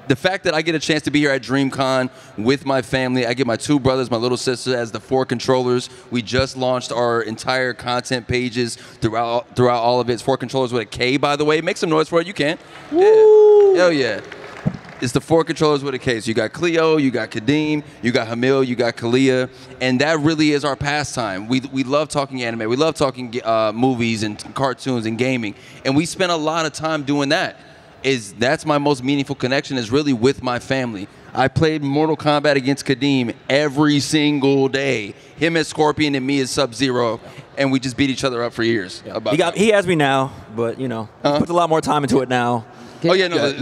The fact that I get a chance to be here at DreamCon with my family, I get my two brothers, my little sister as the four controllers. We just launched our entire content pages throughout all of it. It's four controllers with a K, by the way. Make some noise for it. You can. Woo. Yeah. Hell yeah. It's the four controllers with a K. So you got Khleo, you got Khadeem, you got Khameel, you got Khalia, and that really is our pastime. We love talking anime. We love talking movies and cartoons and gaming, and we spend a lot of time doing that. That's my most meaningful connection is really with my family. I played Mortal Kombat against Khadeem every single day. Him as Scorpion and me as Sub-Zero, and we just beat each other up for years. Yeah. He has me now, but you know, puts a lot more time into it now. It used to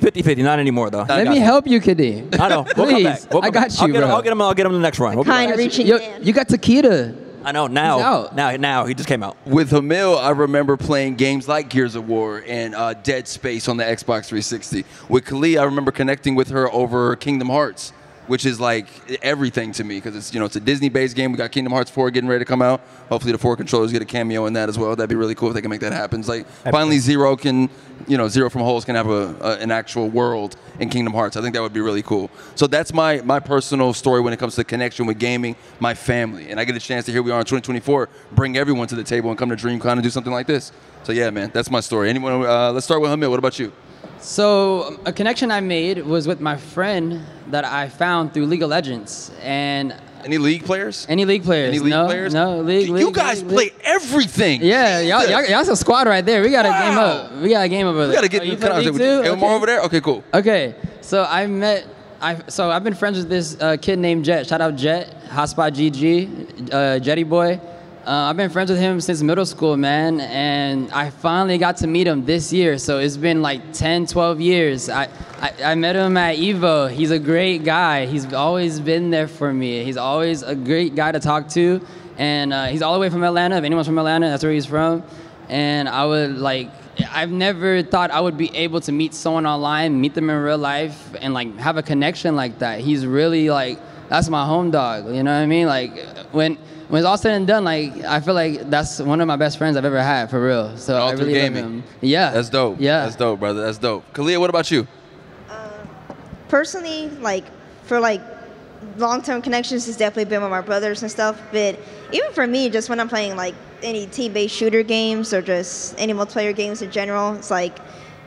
be 50-50, not anymore though. Let me help you, Khadeem. I know. We'll come back. We'll come back. I got you. I'll get him the next round. You got Takeda. I know, now he just came out. With Khameel, I remember playing games like Gears of War and Dead Space on the Xbox 360. With Khalia, I remember connecting with her over Kingdom Hearts, which is like everything to me because it's a Disney-based game. We got Kingdom Hearts 4 getting ready to come out. Hopefully the four controllers get a cameo in that as well. That'd be really cool if they can make that happen. It's like finally Zero from Holes can have an actual world in Kingdom Hearts. I think that would be really cool. So that's my personal story when it comes to the connection with gaming, my family, and I get a chance to, here we are in 2024, bring everyone to the table and come to DreamCon and do something like this. So yeah, man, that's my story. Anyone? Let's start with Khameel. What about you? So a connection I made was with my friend that I found through League of Legends. And any League players? Any League players? Any League players? No League. You guys play everything. Yeah, y'all's a squad right there. We got a game up. We got a game over there. We got to get more over there. Okay, cool. Okay, so I've been friends with this kid named Jet. Shout out Jet, Hotspot GG, Jetty Boy. I've been friends with him since middle school, man, and I finally got to meet him this year. So it's been like 10, 12 years. I met him at EVO. He's a great guy. He's always been there for me. He's always a great guy to talk to, and he's all the way from Atlanta. If anyone's from Atlanta, that's where he's from. And I've never thought I would be able to meet someone online, meet them in real life, and like have a connection like that. He's really like, that's my home dog. You know what I mean? Like when it's all said and done, like I feel like that's one of my best friends I've ever had, for real. So all I really love him. Yeah. That's dope. Yeah. That's dope, brother. That's dope. Khalia, what about you? Personally, like for like long-term connections, it's definitely been with my brothers and stuff. But even for me, just when I'm playing like any team-based shooter games or just any multiplayer games in general, it's like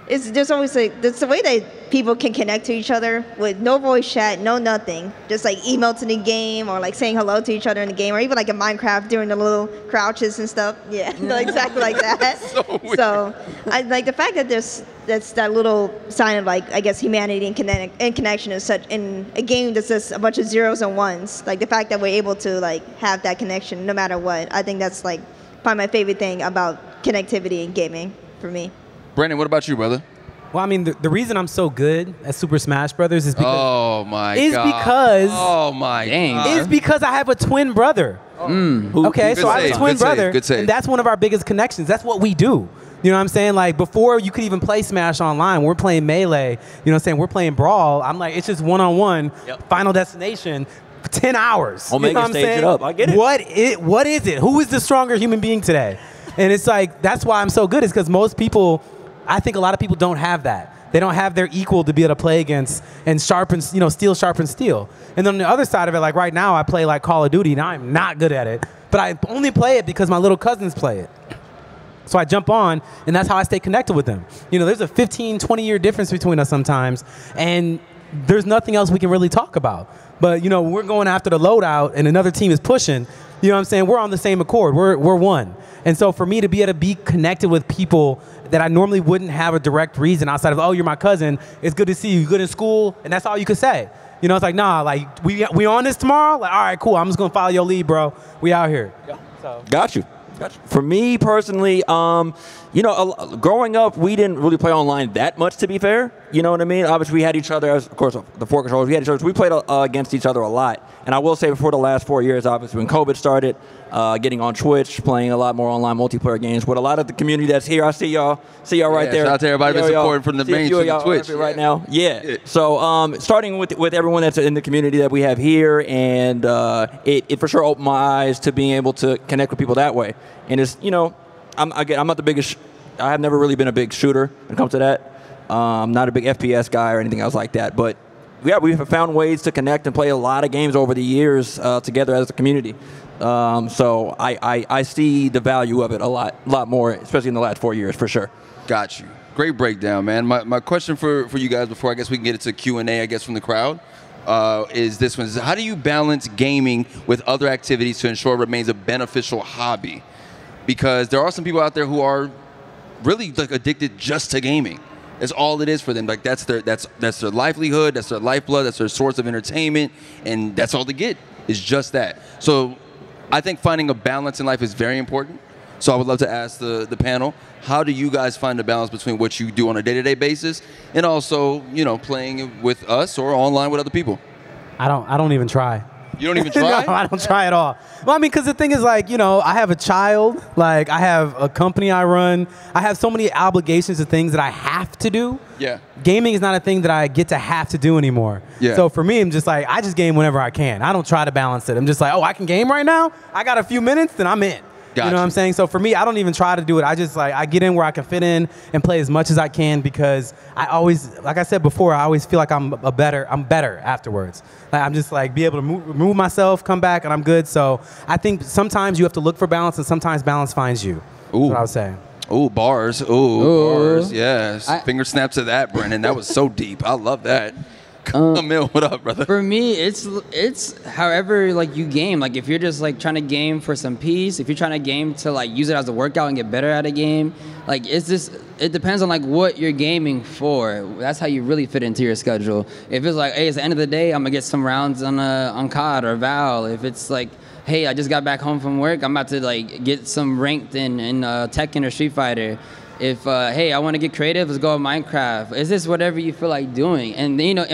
it's there's always like that's the way that people can connect to each other with no voice chat, no nothing, just like emotes in the game or like saying hello to each other in the game, or even like in Minecraft doing the little crouches and stuff. Yeah, exactly like that. So I like the fact that there's that's that little sign of like I guess humanity and connection is such in a game that's just a bunch of zeros and ones. Like the fact that we're able to like have that connection no matter what. I think that's like probably my favorite thing about connectivity in gaming for me. Brennan, what about you, brother? Well, I mean, the reason I'm so good at Super Smash Brothers is because is because I have a twin brother. Oh. Mm. Okay, so I have a twin brother, and that's one of our biggest connections. That's what we do. You know what I'm saying? Like before you could even play Smash online, we're playing Melee. You know what I'm saying? We're playing Brawl. I'm like, it's just one-on-one, Final Destination. 10 hours. Omega, you know what I'm saying? It up. I get it. What is it? Who is the stronger human being today? And it's like, that's why I'm so good, is because most people, I think a lot of people don't have that. They don't have their equal to be able to play against and sharpen, you know, steel sharpens steel. And then on the other side of it, like right now I play like Call of Duty and I'm not good at it, but I only play it because my little cousins play it. So I jump on, and that's how I stay connected with them. You know, there's a 15, 20-year difference between us sometimes, and there's nothing else we can really talk about. But, you know, we're going after the loadout and another team is pushing, you know what I'm saying? We're on the same accord. We're one. And so for me to be able to be connected with people that I normally wouldn't have a direct reason outside of, oh, you're my cousin, it's good to see you, you're good in school, and that's all you could say. You know, it's like, nah, like, we on this tomorrow? Like, all right, cool, I'm just going to follow your lead, bro. We out here. Yeah. So. Got you. For me personally, you know, growing up, we didn't really play online that much, to be fair. You know what I mean? Obviously, we had each other, as, of course, the four controllers, we had each other. We played against each other a lot. And I will say before the last 4 years, obviously, when COVID started, getting on Twitch, playing a lot more online multiplayer games with a lot of the community that's here. I see y'all. See y'all right there. Shout out to everybody that's supporting from the main to the Twitch. Right now. Yeah. So starting with everyone that's in the community that we have here, and it for sure opened my eyes to being able to connect with people that way. And it's, you know, I'm not the biggest, I have never really been a big shooter when it comes to that. I'm not a big FPS guy or anything else like that. But yeah, we've found ways to connect and play a lot of games over the years together as a community. So I see the value of it a lot more, especially in the last 4 years, for sure. Got you. Great breakdown, man. My question for you guys before I guess we can get into Q&A, I guess, from the crowd. Is this one. How do you balance gaming with other activities to ensure it remains a beneficial hobby? Because there are some people out there who are really like addicted just to gaming. That's all it is for them. Like that's their livelihood, that's their lifeblood, that's their source of entertainment, and that's all they get is just that. So I think finding a balance in life is very important. So I would love to ask the panel, how do you guys find a balance between what you do on a day-to-day basis and also, you know, playing with us or online with other people? I don't even try. You don't even try? No, I don't try at all. Well, I mean, because the thing is, like, you know, I have a child. Like, I have a company I run. I have so many obligations and things that I have to do. Yeah. Gaming is not a thing that I get to have to do anymore. Yeah. So for me, I'm just like, I just game whenever I can. I don't try to balance it. I'm just like, oh, I can game right now? I got a few minutes, then I'm in. Gotcha. You know what I'm saying? So for me, I don't even try to do it. I just, like, I get in where I can fit in and play as much as I can because I always, like I said before, I always feel like I'm better afterwards. Like, I'm just like be able to move myself, come back, and I'm good. So I think sometimes you have to look for balance, and sometimes balance finds you. Ooh. That's what I would say. Ooh, bars. Ooh, bars. Yes. Finger snaps of that, Brennan. That was so deep. I love that. Khameel, what up, brother? For me, it's however like you game. Like if you're just like trying to game for some peace, if you're trying to game to like use it as a workout and get better at a game, like it's just it depends on like what you're gaming for. That's how you really fit into your schedule. If it's like, hey, it's the end of the day, I'm gonna get some rounds on COD or Val. If it's like, hey, I just got back home from work, I'm about to like get some ranked in Tekken or Street Fighter. If, hey, I want to get creative, let's go with Minecraft. It's just whatever you feel like doing. And, you know,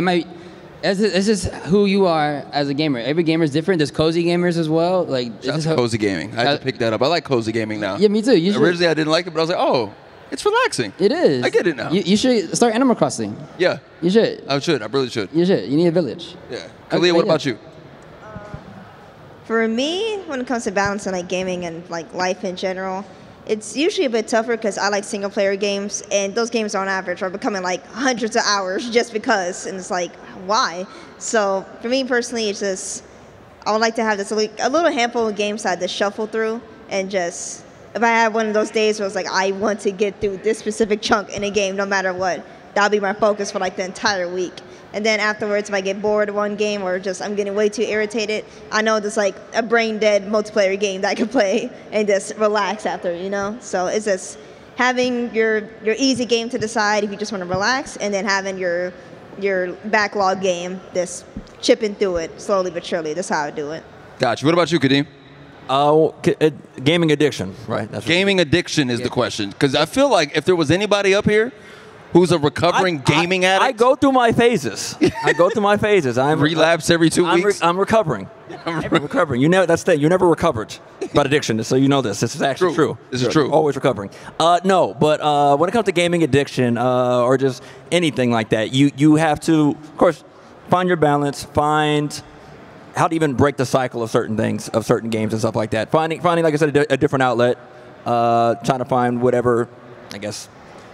it's just who you are as a gamer. Every gamer is different. There's cozy gamers as well. Like, that's cozy gaming. I had to pick that up. I like cozy gaming now. Yeah, me too. Originally, I didn't like it, but I was like, oh, it's relaxing. It is. I get it now. You should start Animal Crossing. Yeah. You should. I should. I really should. You should. You need a village. Yeah. Khalea, what about you? For me, when it comes to balancing, like, gaming and, like, life in general, it's usually a bit tougher because I like single-player games, and those games on average are becoming like hundreds of hours just because, and it's like, why? So for me personally, it's just I would like to have this a little handful of games I just shuffle through and just if I had one of those days where I was like, I want to get through this specific chunk in a game no matter what, that'll be my focus for like the entire week. And then afterwards, if I get bored of one game or just I'm getting way too irritated, I know there's like a brain-dead multiplayer game that I can play and just relax after, you know? So it's just having your easy game to decide if you just want to relax, and then having your backlog game that's chipping through it slowly but surely. That's how I do it. Gotcha. What about you, Khadeem? Gaming addiction, right? That's gaming addiction is the question. Because I feel like if there was anybody up here who's a recovering gaming addict. I go through my phases. I go through my phases. I relapse every 2 weeks. I'm recovering. I'm recovering. You know, that's the thing. You never recovered about addiction, so you know this. This is actually true. This is true. Always recovering. No, but when it comes to gaming addiction or just anything like that, you have to, of course, find your balance. Find how to even break the cycle of certain things, of certain games and stuff like that. Finding, like I said, a different outlet. Trying to find whatever, I guess,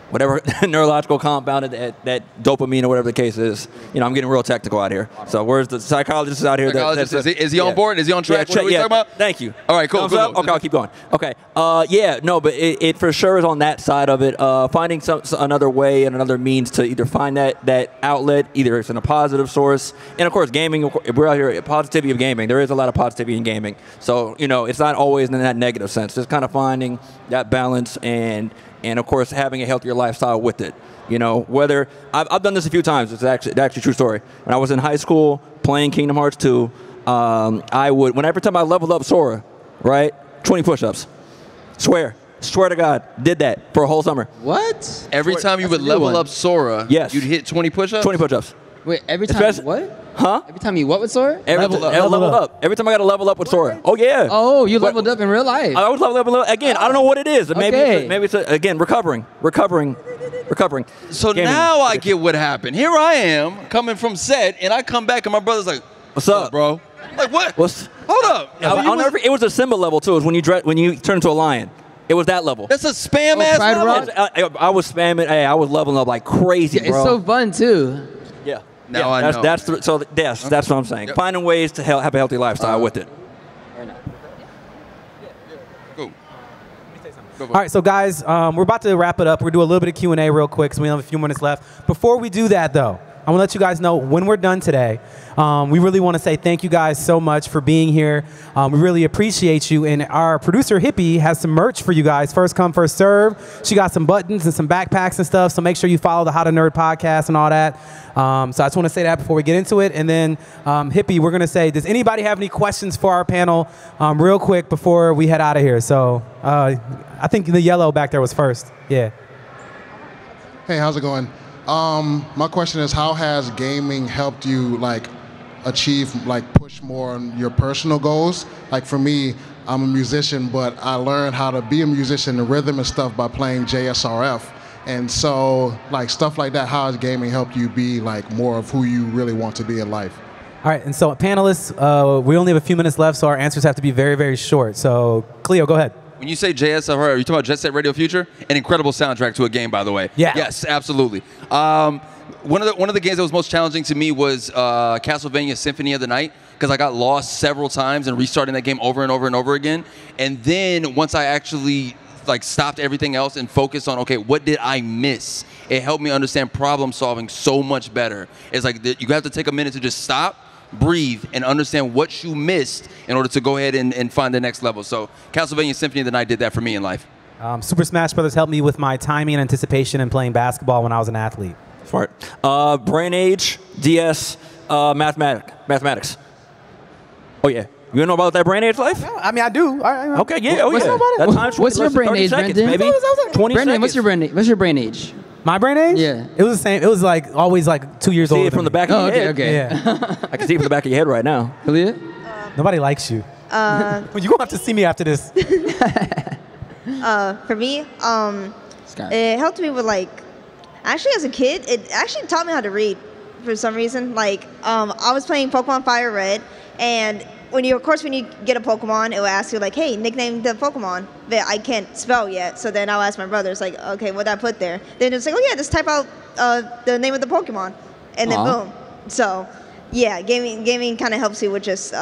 whatever neurological compound that dopamine or whatever the case is. You know, I'm getting real technical out here. So where's the psychologist out here? Is he on board? Is he on track? What are we talking about? Thank you. All right, cool. Thumbs up? Okay, I'll keep going. Okay. Yeah, no, but it for sure is on that side of it. Finding another way and another means to either find that outlet, either it's in a positive source. And, of course, gaming, we're out here, positivity of gaming. There is a lot of positivity in gaming. So, you know, it's not always in that negative sense. Just kind of finding that balance and of course having a healthier lifestyle with it. You know, whether, I've done this a few times, it's actually a true story. When I was in high school playing Kingdom Hearts 2, every time I leveled up Sora, right, 20 push-ups. Swear to God, did that for a whole summer. What? Every time you would level up Sora, yes, you'd hit 20 push-ups? 20 push-ups. Wait, every time what? Huh? Every time you what with Sora? Level up. Every time I got to level up with Sora. Oh, yeah. Oh, you leveled up in real life. I was leveled up again. I don't know what it is. Maybe it's recovering. So now I get what happened. Here I am coming from set, and I come back, and my brother's like, "What's up, bro?" I'm like, what? Hold up. It was a Simba level too. It was when you turn into a lion. It was that level. That's a spam-ass level. I was spamming. Hey, I was leveling up like crazy, bro. It's so fun too. Yeah. Now I know. That's what I'm saying. Yep. Finding ways to have a healthy lifestyle with it. Cool. All right, so guys, we're about to wrap it up. We'll do a little bit of Q&A real quick, so we have a few minutes left. Before we do that, though, I want to let you guys know when we're done today. We really want to say thank you guys so much for being here. We really appreciate you. And our producer, Hippie, has some merch for you guys. First come, first serve. She got some buttons and some backpacks and stuff. So make sure you follow the How to Nerd podcast and all that. So I just want to say that before we get into it. And then, Hippie, we're going to say, does anybody have any questions for our panel real quick before we head out of here? So I think the yellow back there was first. Yeah. Hey, how's it going? My question is, how has gaming helped you push more on your personal goals? Like for me, I'm a musician, but I learned how to be a musician in rhythm and stuff by playing JSRF. And so stuff like that, how has gaming helped you be more of who you really want to be in life? All right, and so panelists, we only have a few minutes left, so our answers have to be very, very short. So Khleo, go ahead. When you say JSRF, are you talking about Jet Set Radio Future? An incredible soundtrack to a game, by the way. Yeah. Yes, absolutely. One of the games that was most challenging to me was Castlevania Symphony of the Night, because I got lost several times and restarting that game over and over and over again. And then once I actually stopped everything else and focused on, okay, what did I miss? It helped me understand problem solving so much better. It's you have to take a minute to just stop, breathe, and understand what you missed in order to go ahead and find the next level. So Castlevania Symphony of the Night did that for me in life. Super Smash Brothers helped me with my timing and anticipation and playing basketball when I was an athlete. Smart. Brain Age, DS, mathematics. Oh, yeah. You don't know about that Brain Age life? No, I mean, I do. Okay, yeah. What's your Brain Age, Brendan? Maybe 20 seconds. What's your Brain Age? My Brain Age? Yeah. It was the same. It was always 2 years older. See it from the back of your head. Okay. Yeah. I can see it from the back of your head right now. Khalea? Nobody likes you. You're going to have to see me after this. For me, it helped me with actually as a kid, it actually taught me how to read for some reason. I was playing Pokemon Fire Red, and when you get a Pokemon, it will ask you hey, nickname the Pokemon. But I can't spell yet, so then I'll ask my brother. It's okay, what'd I put there? Then it's oh yeah, just type out the name of the Pokemon, and then boom. So yeah, gaming kind of helps you with just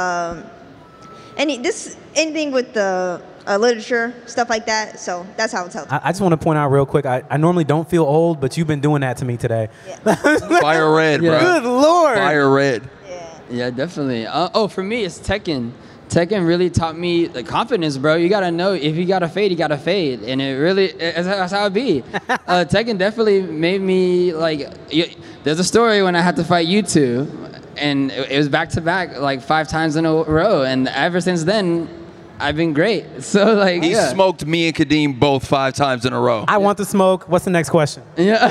anything with the literature, stuff like that. So that's how it's helped. I just want to point out real quick, I normally don't feel old, but you've been doing that to me today. Yeah. Fire red, bro. Good Lord. Fire red. Yeah, yeah, definitely. Oh, for me, it's Tekken. Tekken really taught me the confidence, bro. You gotta know if you gotta fade, you gotta fade, and it really that's how it be. Tekken definitely made me like. There's a story when I had to fight Mewtwo, and it was back to back like 5 times in a row, and ever since then, I've been great. So like, he smoked me and Khadeem both 5 times in a row. I want the smoke. What's the next question? Yeah.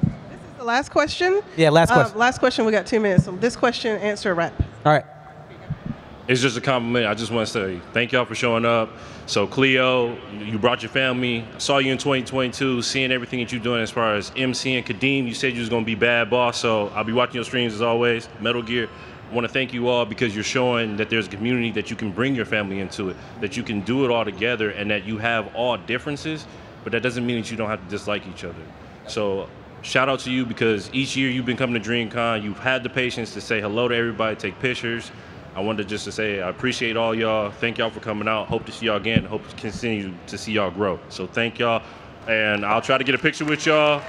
This is the last question. Yeah, last question. Last question. We got 2 minutes. So this question, answer, wrap. All right. It's just a compliment. I just want to say thank y'all for showing up. So Khleo, you brought your family. I saw you in 2022, seeing everything that you're doing as far as MC and Khadeem. You said you was going to be bad boss, so I'll be watching your streams as always. Metal Gear, I want to thank you all because you're showing that there's a community that you can bring your family into it, that you can do it all together, and that you have all differences, but that doesn't mean that you don't have to dislike each other. So shout out to you because each year you've been coming to DreamCon, you've had the patience to say hello to everybody, take pictures. I wanted just to say I appreciate all y'all. Thank y'all for coming out. Hope to see y'all again. Hope to continue to see y'all grow. So thank y'all. And I'll try to get a picture with y'all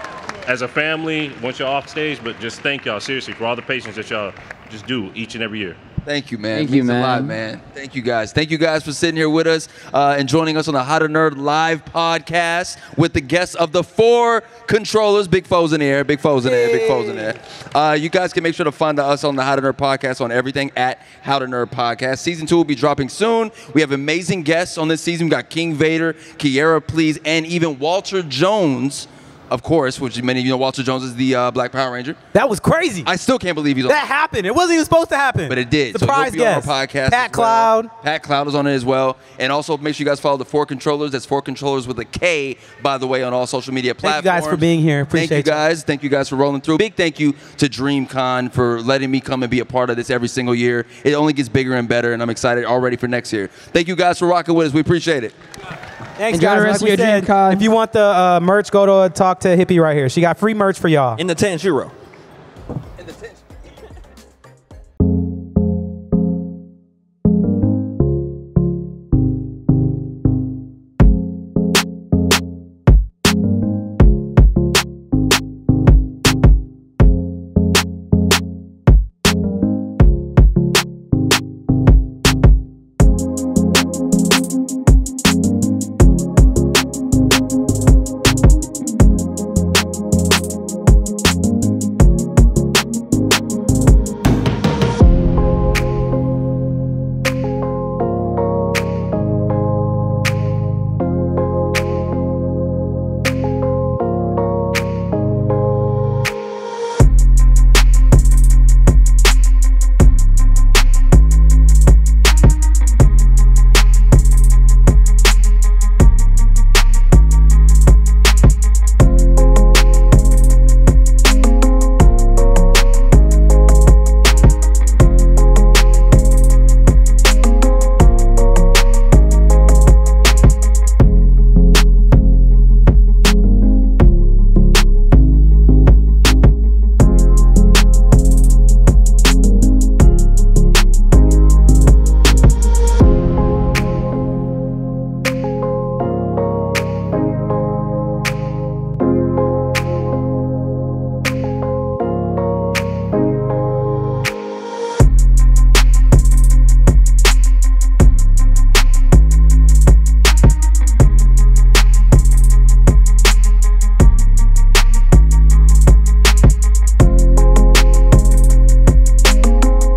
as a family once y'all off stage. But just thank y'all, seriously, for all the patience that y'all just do each and every year. Thank you, man. Thank you, man. A lot, man. Thank you, guys. Thank you, guys, for sitting here with us and joining us on the How to Nerd live podcast with the guests of the 4 controllers. Big foes in the air. Big foes in the air. Big foes in the air. You guys can make sure to find us on the How to Nerd podcast on everything at How to Nerd podcast. Season 2 will be dropping soon. We have amazing guests on this season. We got King Vader, Kiara Please, and even Walter Jones. Of course, which many of you know, Walter Jones is the Black Power Ranger. That was crazy. I still can't believe he's on. That happened. It wasn't even supposed to happen. But it did. Surprise guest. So he'll be on our podcast. Pat Cloud. Well. Pat Cloud is on it as well. And also make sure you guys follow the 4 controllers. That's 4 controllers with a K, by the way, on all social media platforms. Thank you guys for being here. Appreciate you. Thank you guys. Thank you guys for rolling through. Big thank you to DreamCon for letting me come and be a part of this every single year. It only gets bigger and better, and I'm excited already for next year. Thank you guys for rocking with us. We appreciate it. Thanks, guys. Like we said, if you want the merch, go to Talk to Hippie right here. She got free merch for y'all. In the Tanjiro.